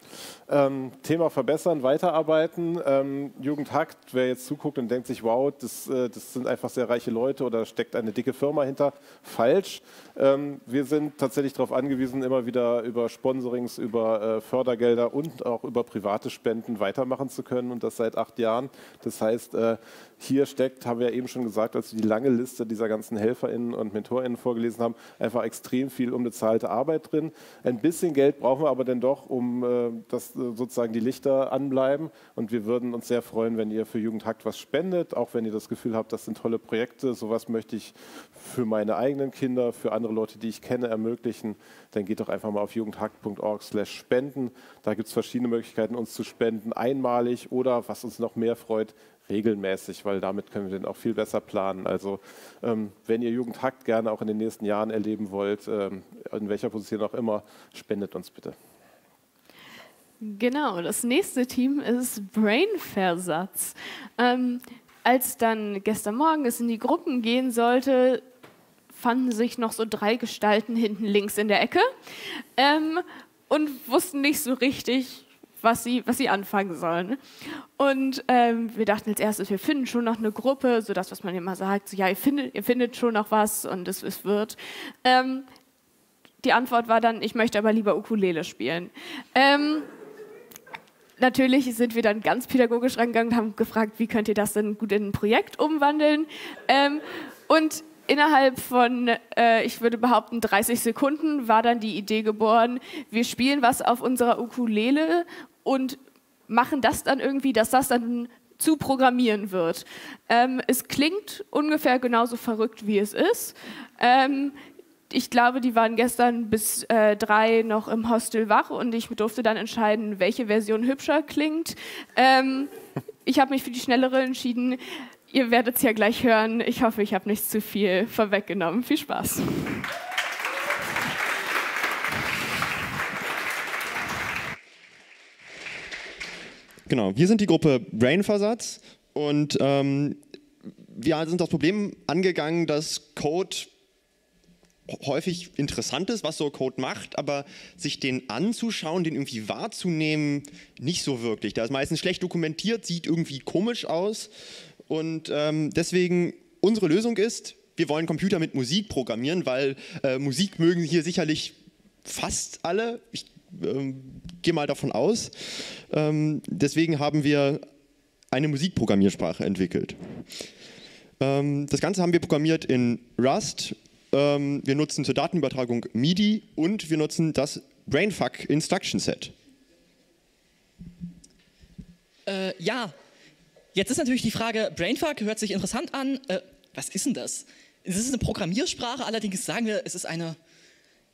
Ähm, Thema verbessern, weiterarbeiten. Ähm, Jugendhackt, wer jetzt zuguckt und denkt sich, wow, das, äh, das sind einfach sehr reiche Leute oder steckt eine dicke Firma hinter. Falsch. Ähm, wir sind tatsächlich darauf angewiesen, immer wieder über Sponsorings, über äh, Fördergelder und auch über private Spenden weitermachen zu können und das seit acht Jahren. Das heißt, hier steckt, haben wir eben schon gesagt, als wir die lange Liste dieser ganzen HelferInnen und MentorInnen vorgelesen haben, einfach extrem viel unbezahlte Arbeit drin. Ein bisschen Geld brauchen wir aber dann doch, um dass sozusagen die Lichter anbleiben. Und wir würden uns sehr freuen, wenn ihr für Jugendhackt was spendet, auch wenn ihr das Gefühl habt, das sind tolle Projekte. Sowas möchte ich für meine eigenen Kinder, für andere Leute, die ich kenne, ermöglichen. Dann geht doch einfach mal auf jugendhackt punkt org slash spenden. Da gibt es verschiedene Möglichkeiten, uns zu spenden, einmalig oder, was uns noch mehr freut, regelmäßig, weil damit können wir dann auch viel besser planen. Also ähm, wenn ihr Jugendhackt gerne auch in den nächsten Jahren erleben wollt, ähm, in welcher Position auch immer, spendet uns bitte. Genau, das nächste Team ist BrainVersatz. Ähm, als dann gestern Morgen es in die Gruppen gehen sollte, fanden sich noch so drei Gestalten hinten links in der Ecke ähm, und wussten nicht so richtig, was sie, was sie anfangen sollen. Und ähm, wir dachten als erstes, wir finden schon noch eine Gruppe, so das, was man immer sagt, so, ja, ihr findet, ihr findet schon noch was und es, es wird. Ähm, die Antwort war dann, ich möchte aber lieber Ukulele spielen. Ähm, natürlich sind wir dann ganz pädagogisch rangegangen und haben gefragt, wie könnt ihr das denn gut in ein Projekt umwandeln? Ähm, und innerhalb von, äh, ich würde behaupten, dreißig Sekunden war dann die Idee geboren, wir spielen was auf unserer Ukulele und machen das dann irgendwie, dass das dann zu programmieren wird. Ähm, es klingt ungefähr genauso verrückt, wie es ist. Ähm, ich glaube, die waren gestern bis äh, drei noch im Hostel wach und ich durfte dann entscheiden, welche Version hübscher klingt. Ähm, ich habe mich für die schnellere entschieden. Ihr werdet es ja gleich hören. Ich hoffe, ich habe nicht zu viel vorweggenommen. Viel Spaß. Genau, wir sind die Gruppe BrainVersatz und ähm, wir sind das Problem angegangen, dass Code häufig interessant ist, was so Code macht, aber sich den anzuschauen, den irgendwie wahrzunehmen, nicht so wirklich. Der ist meistens schlecht dokumentiert, sieht irgendwie komisch aus. Und ähm, deswegen, unsere Lösung ist, wir wollen Computer mit Musik programmieren, weil äh, Musik mögen hier sicherlich fast alle. Ich ähm, gehe mal davon aus. Ähm, deswegen haben wir eine Musikprogrammiersprache entwickelt. Ähm, das Ganze haben wir programmiert in Rust. Ähm, wir nutzen zur Datenübertragung MIDI und wir nutzen das Brainfuck Instruction Set. Äh, ja. Jetzt ist natürlich die Frage, Brainfuck hört sich interessant an, äh, was ist denn das? Es ist eine Programmiersprache, allerdings sagen wir, es ist eine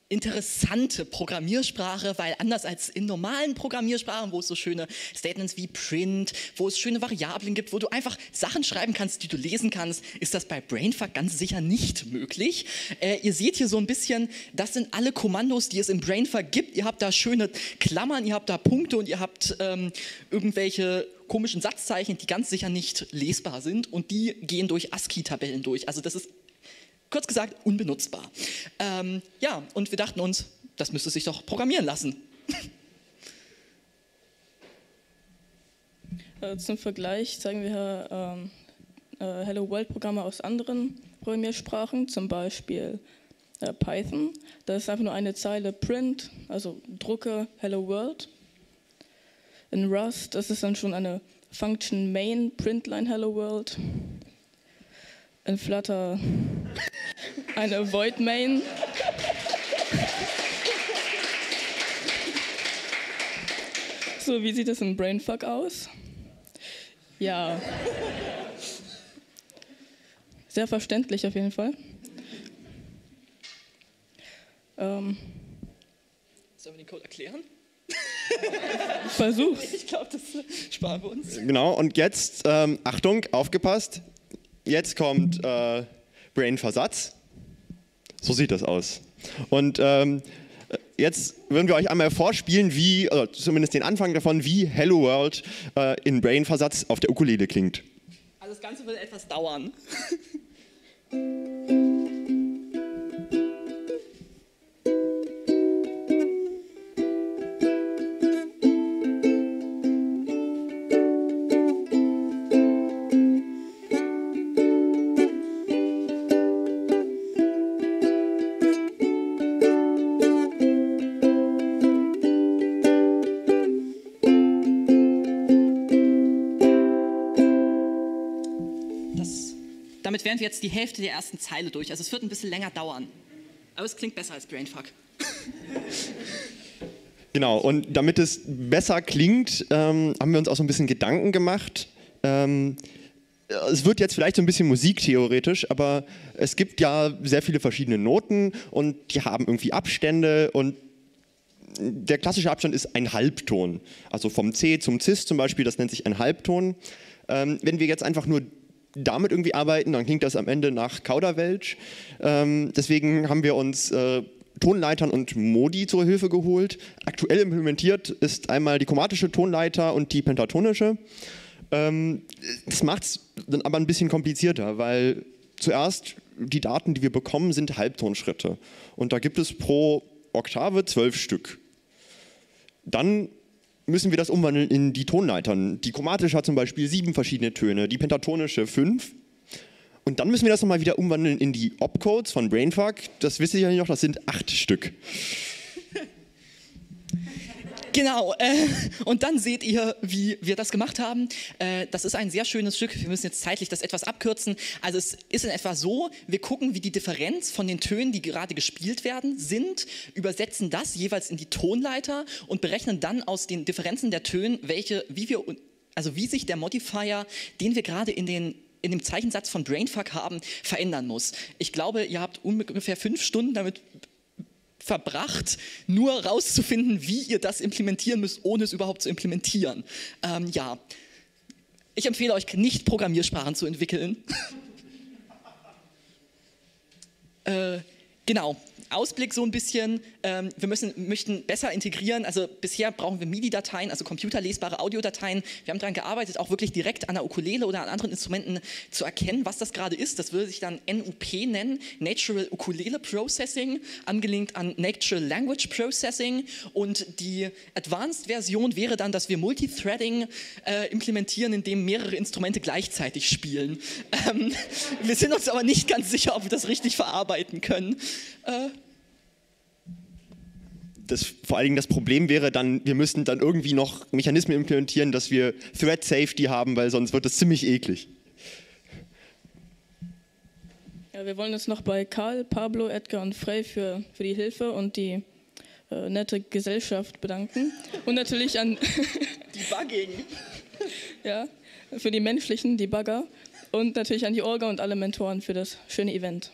interessante Programmiersprache, weil anders als in normalen Programmiersprachen, wo es so schöne Statements wie Print, wo es schöne Variablen gibt, wo du einfach Sachen schreiben kannst, die du lesen kannst, ist das bei Brainfuck ganz sicher nicht möglich. Äh, ihr seht hier so ein bisschen, das sind alle Kommandos, die es in Brainfuck gibt. Ihr habt da schöne Klammern, ihr habt da Punkte und ihr habt ähm, irgendwelche komischen Satzzeichen, die ganz sicher nicht lesbar sind und die gehen durch ASCII-Tabellen durch. Also das ist, kurz gesagt, unbenutzbar. Ähm, ja, und wir dachten uns, das müsste sich doch programmieren lassen. Also zum Vergleich zeigen wir hier ähm, äh, Hello World-Programme aus anderen Programmiersprachen, zum Beispiel äh, Python. Da ist einfach nur eine Zeile Print, also drucke Hello World. In Rust, das ist dann schon eine Function Main Printline Hello World. In Flutter eine Void Main. So, wie sieht das in Brainfuck aus? Ja. Sehr verständlich auf jeden Fall. Ähm, Sollen wir den Code erklären? Versuch. Ich glaube, das sparen wir uns. Genau, und jetzt, ähm, Achtung, aufgepasst, jetzt kommt äh, BrainVersatz. So sieht das aus. Und ähm, jetzt würden wir euch einmal vorspielen, wie, oder zumindest den Anfang davon, wie Hello World äh, in BrainVersatz auf der Ukulele klingt. Also das Ganze wird etwas dauern. Damit wären wir jetzt die Hälfte der ersten Zeile durch. Also es wird ein bisschen länger dauern. Aber es klingt besser als Brainfuck. Genau, und damit es besser klingt, ähm, haben wir uns auch so ein bisschen Gedanken gemacht. Ähm, es wird jetzt vielleicht so ein bisschen musiktheoretisch, aber es gibt ja sehr viele verschiedene Noten und die haben irgendwie Abstände und der klassische Abstand ist ein Halbton. Also vom C zum Cis zum Beispiel, das nennt sich ein Halbton. Ähm, wenn wir jetzt einfach nur damit irgendwie arbeiten, dann klingt das am Ende nach Kauderwelsch. Ähm, deswegen haben wir uns äh, Tonleitern und Modi zur Hilfe geholt. Aktuell implementiert ist einmal die chromatische Tonleiter und die pentatonische. Ähm, das macht es dann aber ein bisschen komplizierter, weil zuerst die Daten, die wir bekommen, sind Halbtonschritte. Und da gibt es pro Oktave zwölf Stück. Dann müssen wir das umwandeln in die Tonleitern. Die chromatische hat zum Beispiel sieben verschiedene Töne, die pentatonische fünf. Und dann müssen wir das nochmal wieder umwandeln in die Opcodes von Brainfuck. Das wisst ihr ja noch, das sind acht Stück. Genau, äh, und dann seht ihr, wie wir das gemacht haben. Äh, das ist ein sehr schönes Stück, wir müssen jetzt zeitlich das etwas abkürzen. Also es ist in etwa so, wir gucken, wie die Differenz von den Tönen, die gerade gespielt werden, sind, übersetzen das jeweils in die Tonleiter und berechnen dann aus den Differenzen der Tönen, welche, wie wir, also wie sich der Modifier, den wir gerade in den in dem Zeichensatz von Brainfuck haben, verändern muss. Ich glaube, ihr habt ungefähr fünf Stunden damit verbracht, nur rauszufinden, wie ihr das implementieren müsst, ohne es überhaupt zu implementieren. Ähm, ja, ich empfehle euch, nicht Programmiersprachen zu entwickeln. äh, genau, Ausblick so ein bisschen. Ähm, wir müssen, möchten besser integrieren. Also bisher brauchen wir MIDI-Dateien, also computerlesbare Audiodateien. Wir haben daran gearbeitet, auch wirklich direkt an der Ukulele oder an anderen Instrumenten zu erkennen, was das gerade ist. Das würde sich dann N U P nennen, Natural Ukulele Processing, angelehnt an Natural Language Processing. Und die Advanced-Version wäre dann, dass wir Multithreading äh, implementieren, indem mehrere Instrumente gleichzeitig spielen. Ähm, wir sind uns aber nicht ganz sicher, ob wir das richtig verarbeiten können. Äh, Das, vor allen Dingen das Problem wäre dann, wir müssten dann irgendwie noch Mechanismen implementieren, dass wir Thread Safety haben, weil sonst wird das ziemlich eklig. Ja, wir wollen uns noch bei Karl, Pablo, Edgar und Frey für, für die Hilfe und die äh, nette Gesellschaft bedanken. Und natürlich an Debugging. Ja, für die menschlichen Debugger und natürlich an die Orga und alle Mentoren für das schöne Event.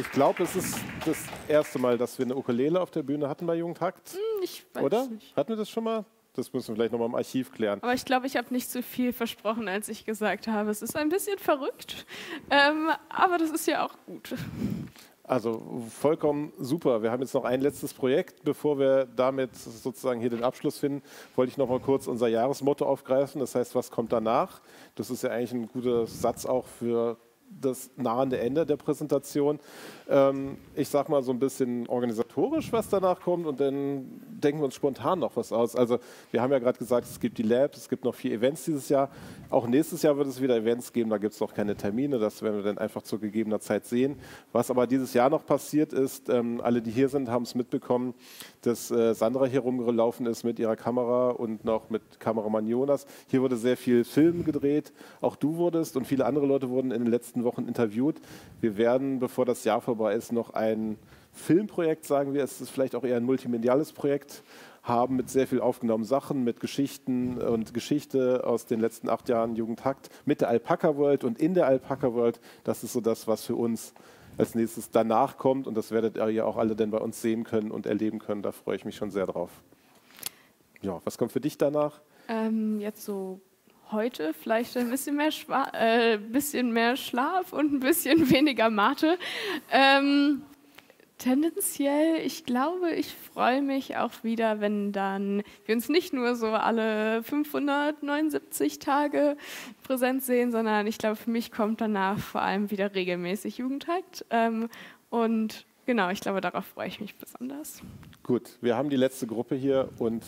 Ich glaube, das ist das erste Mal, dass wir eine Ukulele auf der Bühne hatten bei Jugendhackt. Ich weiß Oder? Nicht. Hatten wir das schon mal? Das müssen wir vielleicht nochmal im Archiv klären. Aber ich glaube, ich habe nicht so viel versprochen, als ich gesagt habe. Es ist ein bisschen verrückt, ähm, aber das ist ja auch gut. Also vollkommen super. Wir haben jetzt noch ein letztes Projekt. Bevor wir damit sozusagen hier den Abschluss finden, wollte ich noch mal kurz unser Jahresmotto aufgreifen. Das heißt, was kommt danach? Das ist ja eigentlich ein guter Satz auch für das nahende Ende der Präsentation. Ähm, ich sage mal so ein bisschen organisatorisch, was danach kommt, und dann denken wir uns spontan noch was aus. Also wir haben ja gerade gesagt, es gibt die Labs, es gibt noch vier Events dieses Jahr. Auch nächstes Jahr wird es wieder Events geben, da gibt es noch keine Termine, das werden wir dann einfach zu gegebener Zeit sehen. Was aber dieses Jahr noch passiert ist, ähm, alle, die hier sind, haben es mitbekommen, dass äh, Sandra hier rumgelaufen ist mit ihrer Kamera und noch mit Kameramann Jonas. Hier wurde sehr viel Film gedreht, auch du wurdest und viele andere Leute wurden in den letzten Wochen interviewt. Wir werden, bevor das Jahr vorbei ist, noch ein Filmprojekt, sagen wir, es ist vielleicht auch eher ein multimediales Projekt, haben mit sehr viel aufgenommenen Sachen, mit Geschichten und Geschichte aus den letzten acht Jahren Jugendhackt, mit der Alpaka World und in der Alpaka World. Das ist so das, was für uns als nächstes danach kommt, und das werdet ihr ja auch alle dann bei uns sehen können und erleben können. Da freue ich mich schon sehr drauf. Ja, was kommt für dich danach? Ähm, jetzt so heute vielleicht ein bisschen mehr, Schwa äh, bisschen mehr Schlaf und ein bisschen weniger Mathe. Ähm, tendenziell, ich glaube, ich freue mich auch wieder, wenn dann wir uns nicht nur so alle fünfhundertneunundsiebzig Tage präsent sehen, sondern ich glaube, für mich kommt danach vor allem wieder regelmäßig Jugendhackt. Ähm, und genau, ich glaube, darauf freue ich mich besonders. Gut, wir haben die letzte Gruppe hier, und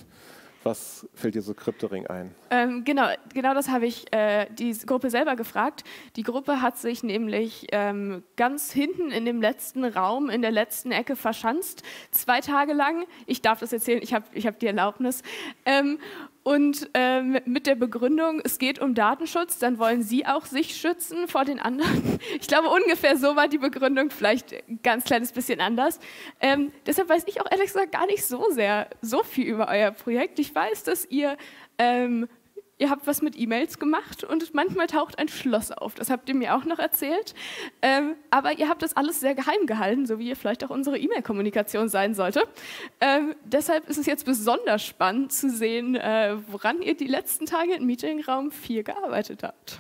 was fällt dir so Kryptoring ein? Ähm, genau, genau das habe ich äh, die Gruppe selber gefragt. Die Gruppe hat sich nämlich ähm, ganz hinten in dem letzten Raum, in der letzten Ecke verschanzt, zwei Tage lang. Ich darf das erzählen, ich habe ich habe die Erlaubnis. Ähm, Und ähm, mit der Begründung, es geht um Datenschutz, dann wollen Sie auch sich schützen vor den anderen. Ich glaube, ungefähr so war die Begründung, vielleicht ein ganz kleines bisschen anders. Ähm, deshalb weiß ich auch ehrlich gesagt gar nicht so sehr, so viel über euer Projekt. Ich weiß, dass ihr, ähm, ihr habt was mit E-Mails gemacht und manchmal taucht ein Schloss auf. Das habt ihr mir auch noch erzählt. Ähm, aber ihr habt das alles sehr geheim gehalten, so wie ihr vielleicht auch unsere E-Mail-Kommunikation sein sollte. Ähm, deshalb ist es jetzt besonders spannend zu sehen, äh, woran ihr die letzten Tage im Meetingraum vier gearbeitet habt.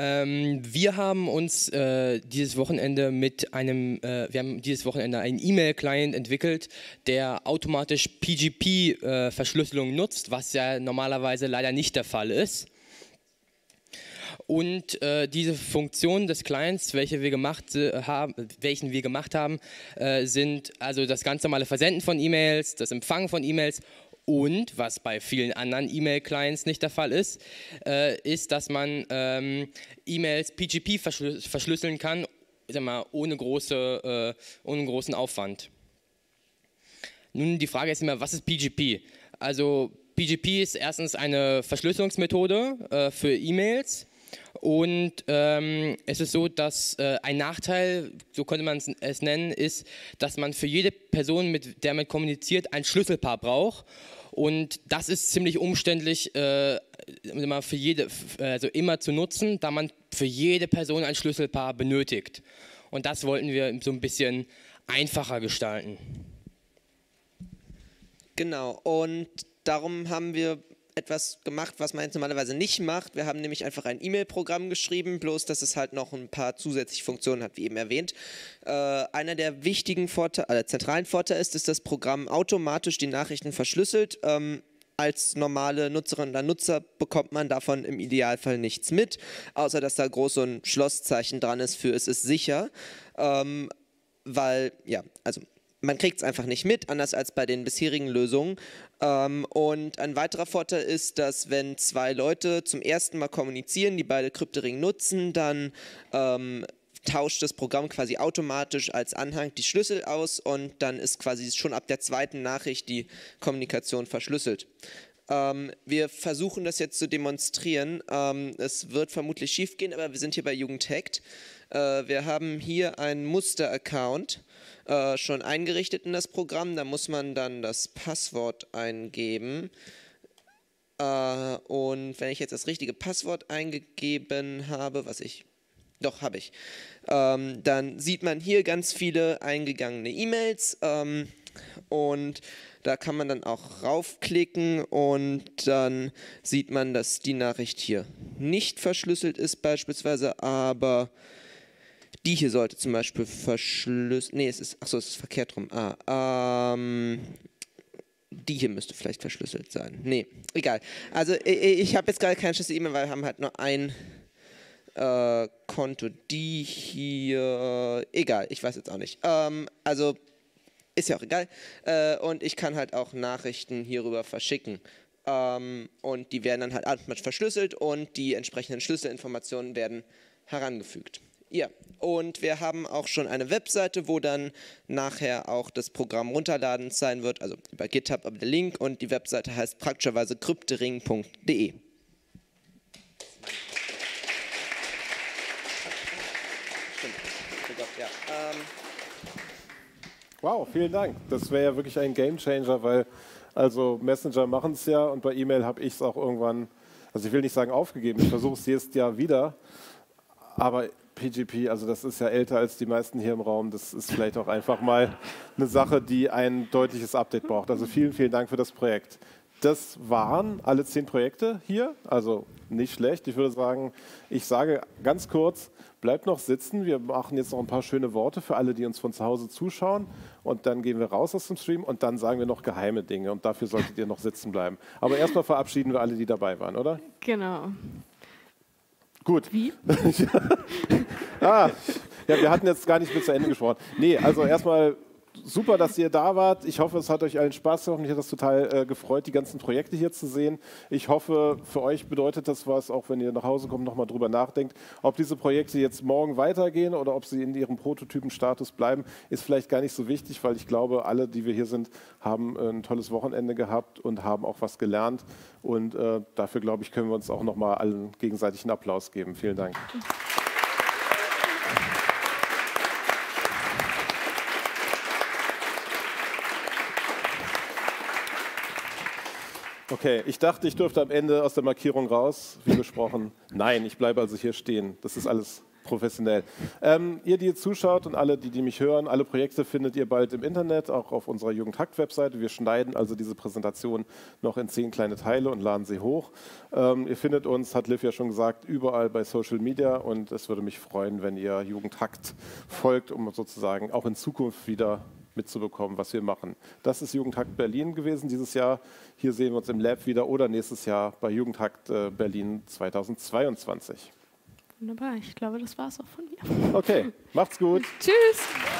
Ähm, wir haben uns äh, dieses Wochenende mit einem, äh, wir haben dieses Wochenende einen E-Mail-Client entwickelt, der automatisch P G P-Verschlüsselung äh, nutzt, was ja normalerweise leider nicht der Fall ist. Und äh, diese Funktionen des Clients, welche wir gemacht, äh, haben, welchen wir gemacht haben, äh, sind also das ganz normale Versenden von E-Mails, das Empfangen von E-Mails. Und, was bei vielen anderen E-Mail-Clients nicht der Fall ist, äh, ist, dass man ähm, E-Mails P G P verschlü verschlüsseln kann, sag mal, ohne, große, äh, ohne großen Aufwand. Nun, die Frage ist immer, was ist P G P? Also P G P ist erstens eine Verschlüsselungsmethode äh, für E-Mails. Und ähm, es ist so, dass äh, ein Nachteil, so könnte man es nennen, ist, dass man für jede Person, mit der man kommuniziert, ein Schlüsselpaar braucht. Und das ist ziemlich umständlich äh, immer, für jede, also immer zu nutzen, da man für jede Person ein Schlüsselpaar benötigt. Und das wollten wir so ein bisschen einfacher gestalten. Genau, und darum haben wir etwas gemacht, was man jetzt normalerweise nicht macht. Wir haben nämlich einfach ein E-Mail-Programm geschrieben, bloß dass es halt noch ein paar zusätzliche Funktionen hat, wie eben erwähnt. Äh, einer der wichtigen Vorteile, also zentralen Vorteile ist, dass das Programm automatisch die Nachrichten verschlüsselt. Ähm, als normale Nutzerin oder Nutzer bekommt man davon im Idealfall nichts mit, außer dass da groß so ein Schlosszeichen dran ist für es ist sicher, ähm, weil, ja, also man kriegt es einfach nicht mit, anders als bei den bisherigen Lösungen. Ähm, und ein weiterer Vorteil ist, dass wenn zwei Leute zum ersten Mal kommunizieren, die beide Kryptoring nutzen, dann ähm, tauscht das Programm quasi automatisch als Anhang die Schlüssel aus, und dann ist quasi schon ab der zweiten Nachricht die Kommunikation verschlüsselt. Ähm, wir versuchen das jetzt zu demonstrieren. Ähm, es wird vermutlich schief gehen, aber wir sind hier bei Jugendhackt. Äh, wir haben hier einen Muster-Account Äh, schon eingerichtet in das Programm, da muss man dann das Passwort eingeben. Äh, und wenn ich jetzt das richtige Passwort eingegeben habe, was ich, doch habe ich, ähm, dann sieht man hier ganz viele eingegangene E-Mails, ähm, und da kann man dann auch raufklicken, und dann sieht man, dass die Nachricht hier nicht verschlüsselt ist beispielsweise, aber die hier sollte zum Beispiel verschlüsselt. Nee, es ist. Achso, es ist verkehrt rum. Ah, ähm, die hier müsste vielleicht verschlüsselt sein. Nee, egal. Also, ich, ich habe jetzt gerade keine schlüssige E-Mail, weil wir haben halt nur ein äh, Konto. Die hier. Egal, ich weiß jetzt auch nicht. Ähm, also, ist ja auch egal. Äh, und ich kann halt auch Nachrichten hierüber verschicken. Ähm, und die werden dann halt automatisch verschlüsselt, und die entsprechenden Schlüsselinformationen werden herangefügt. Ja, und wir haben auch schon eine Webseite, wo dann nachher auch das Programm runterladen sein wird, also über GitHub, aber der Link, und die Webseite heißt praktischerweise kryptoring punkt de. Ähm wow, vielen Dank. Das wäre ja wirklich ein Gamechanger, weil also Messenger machen es ja und bei E-Mail habe ich es auch irgendwann, also ich will nicht sagen aufgegeben, ich versuche es jedes Jahr wieder, aber P G P, also das ist ja älter als die meisten hier im Raum, das ist vielleicht auch einfach mal eine Sache, die ein deutliches Update braucht. Also vielen, vielen Dank für das Projekt. Das waren alle zehn Projekte hier, also nicht schlecht. Ich würde sagen, ich sage ganz kurz, bleibt noch sitzen. Wir machen jetzt noch ein paar schöne Worte für alle, die uns von zu Hause zuschauen. Und dann gehen wir raus aus dem Stream und dann sagen wir noch geheime Dinge. Und dafür solltet ihr noch sitzen bleiben. Aber erstmal verabschieden wir alle, die dabei waren, oder? Genau. Gut. Wie? ah, ja, wir hatten jetzt gar nicht bis zu Ende gesprochen. Nee, also erstmal... Super, dass ihr da wart. Ich hoffe, es hat euch allen Spaß gemacht. Mich hat das total äh, gefreut, die ganzen Projekte hier zu sehen. Ich hoffe, für euch bedeutet das was, auch wenn ihr nach Hause kommt, nochmal drüber nachdenkt, ob diese Projekte jetzt morgen weitergehen oder ob sie in ihrem Prototypenstatus bleiben, ist vielleicht gar nicht so wichtig, weil ich glaube, alle, die wir hier sind, haben ein tolles Wochenende gehabt und haben auch was gelernt. Und äh, dafür, glaube ich, können wir uns auch nochmal allen gegenseitig einen Applaus geben. Vielen Dank. Okay, ich dachte, ich dürfte am Ende aus der Markierung raus, wie besprochen. Nein, ich bleibe also hier stehen. Das ist alles professionell. Ähm, ihr, die ihr zuschaut und alle, die, die mich hören, alle Projekte findet ihr bald im Internet, auch auf unserer Jugendhackt-Webseite. Wir schneiden also diese Präsentation noch in zehn kleine Teile und laden sie hoch. Ähm, ihr findet uns, hat Liv ja schon gesagt, überall bei Social Media und es würde mich freuen, wenn ihr Jugendhackt folgt, um sozusagen auch in Zukunft wieder mitzubekommen, was wir machen. Das ist Jugendhackt Berlin gewesen dieses Jahr. Hier sehen wir uns im Lab wieder oder nächstes Jahr bei Jugendhackt Berlin zweitausendzweiundzwanzig. Wunderbar, ich glaube, das war es auch von mir. Okay, macht's gut. Tschüss.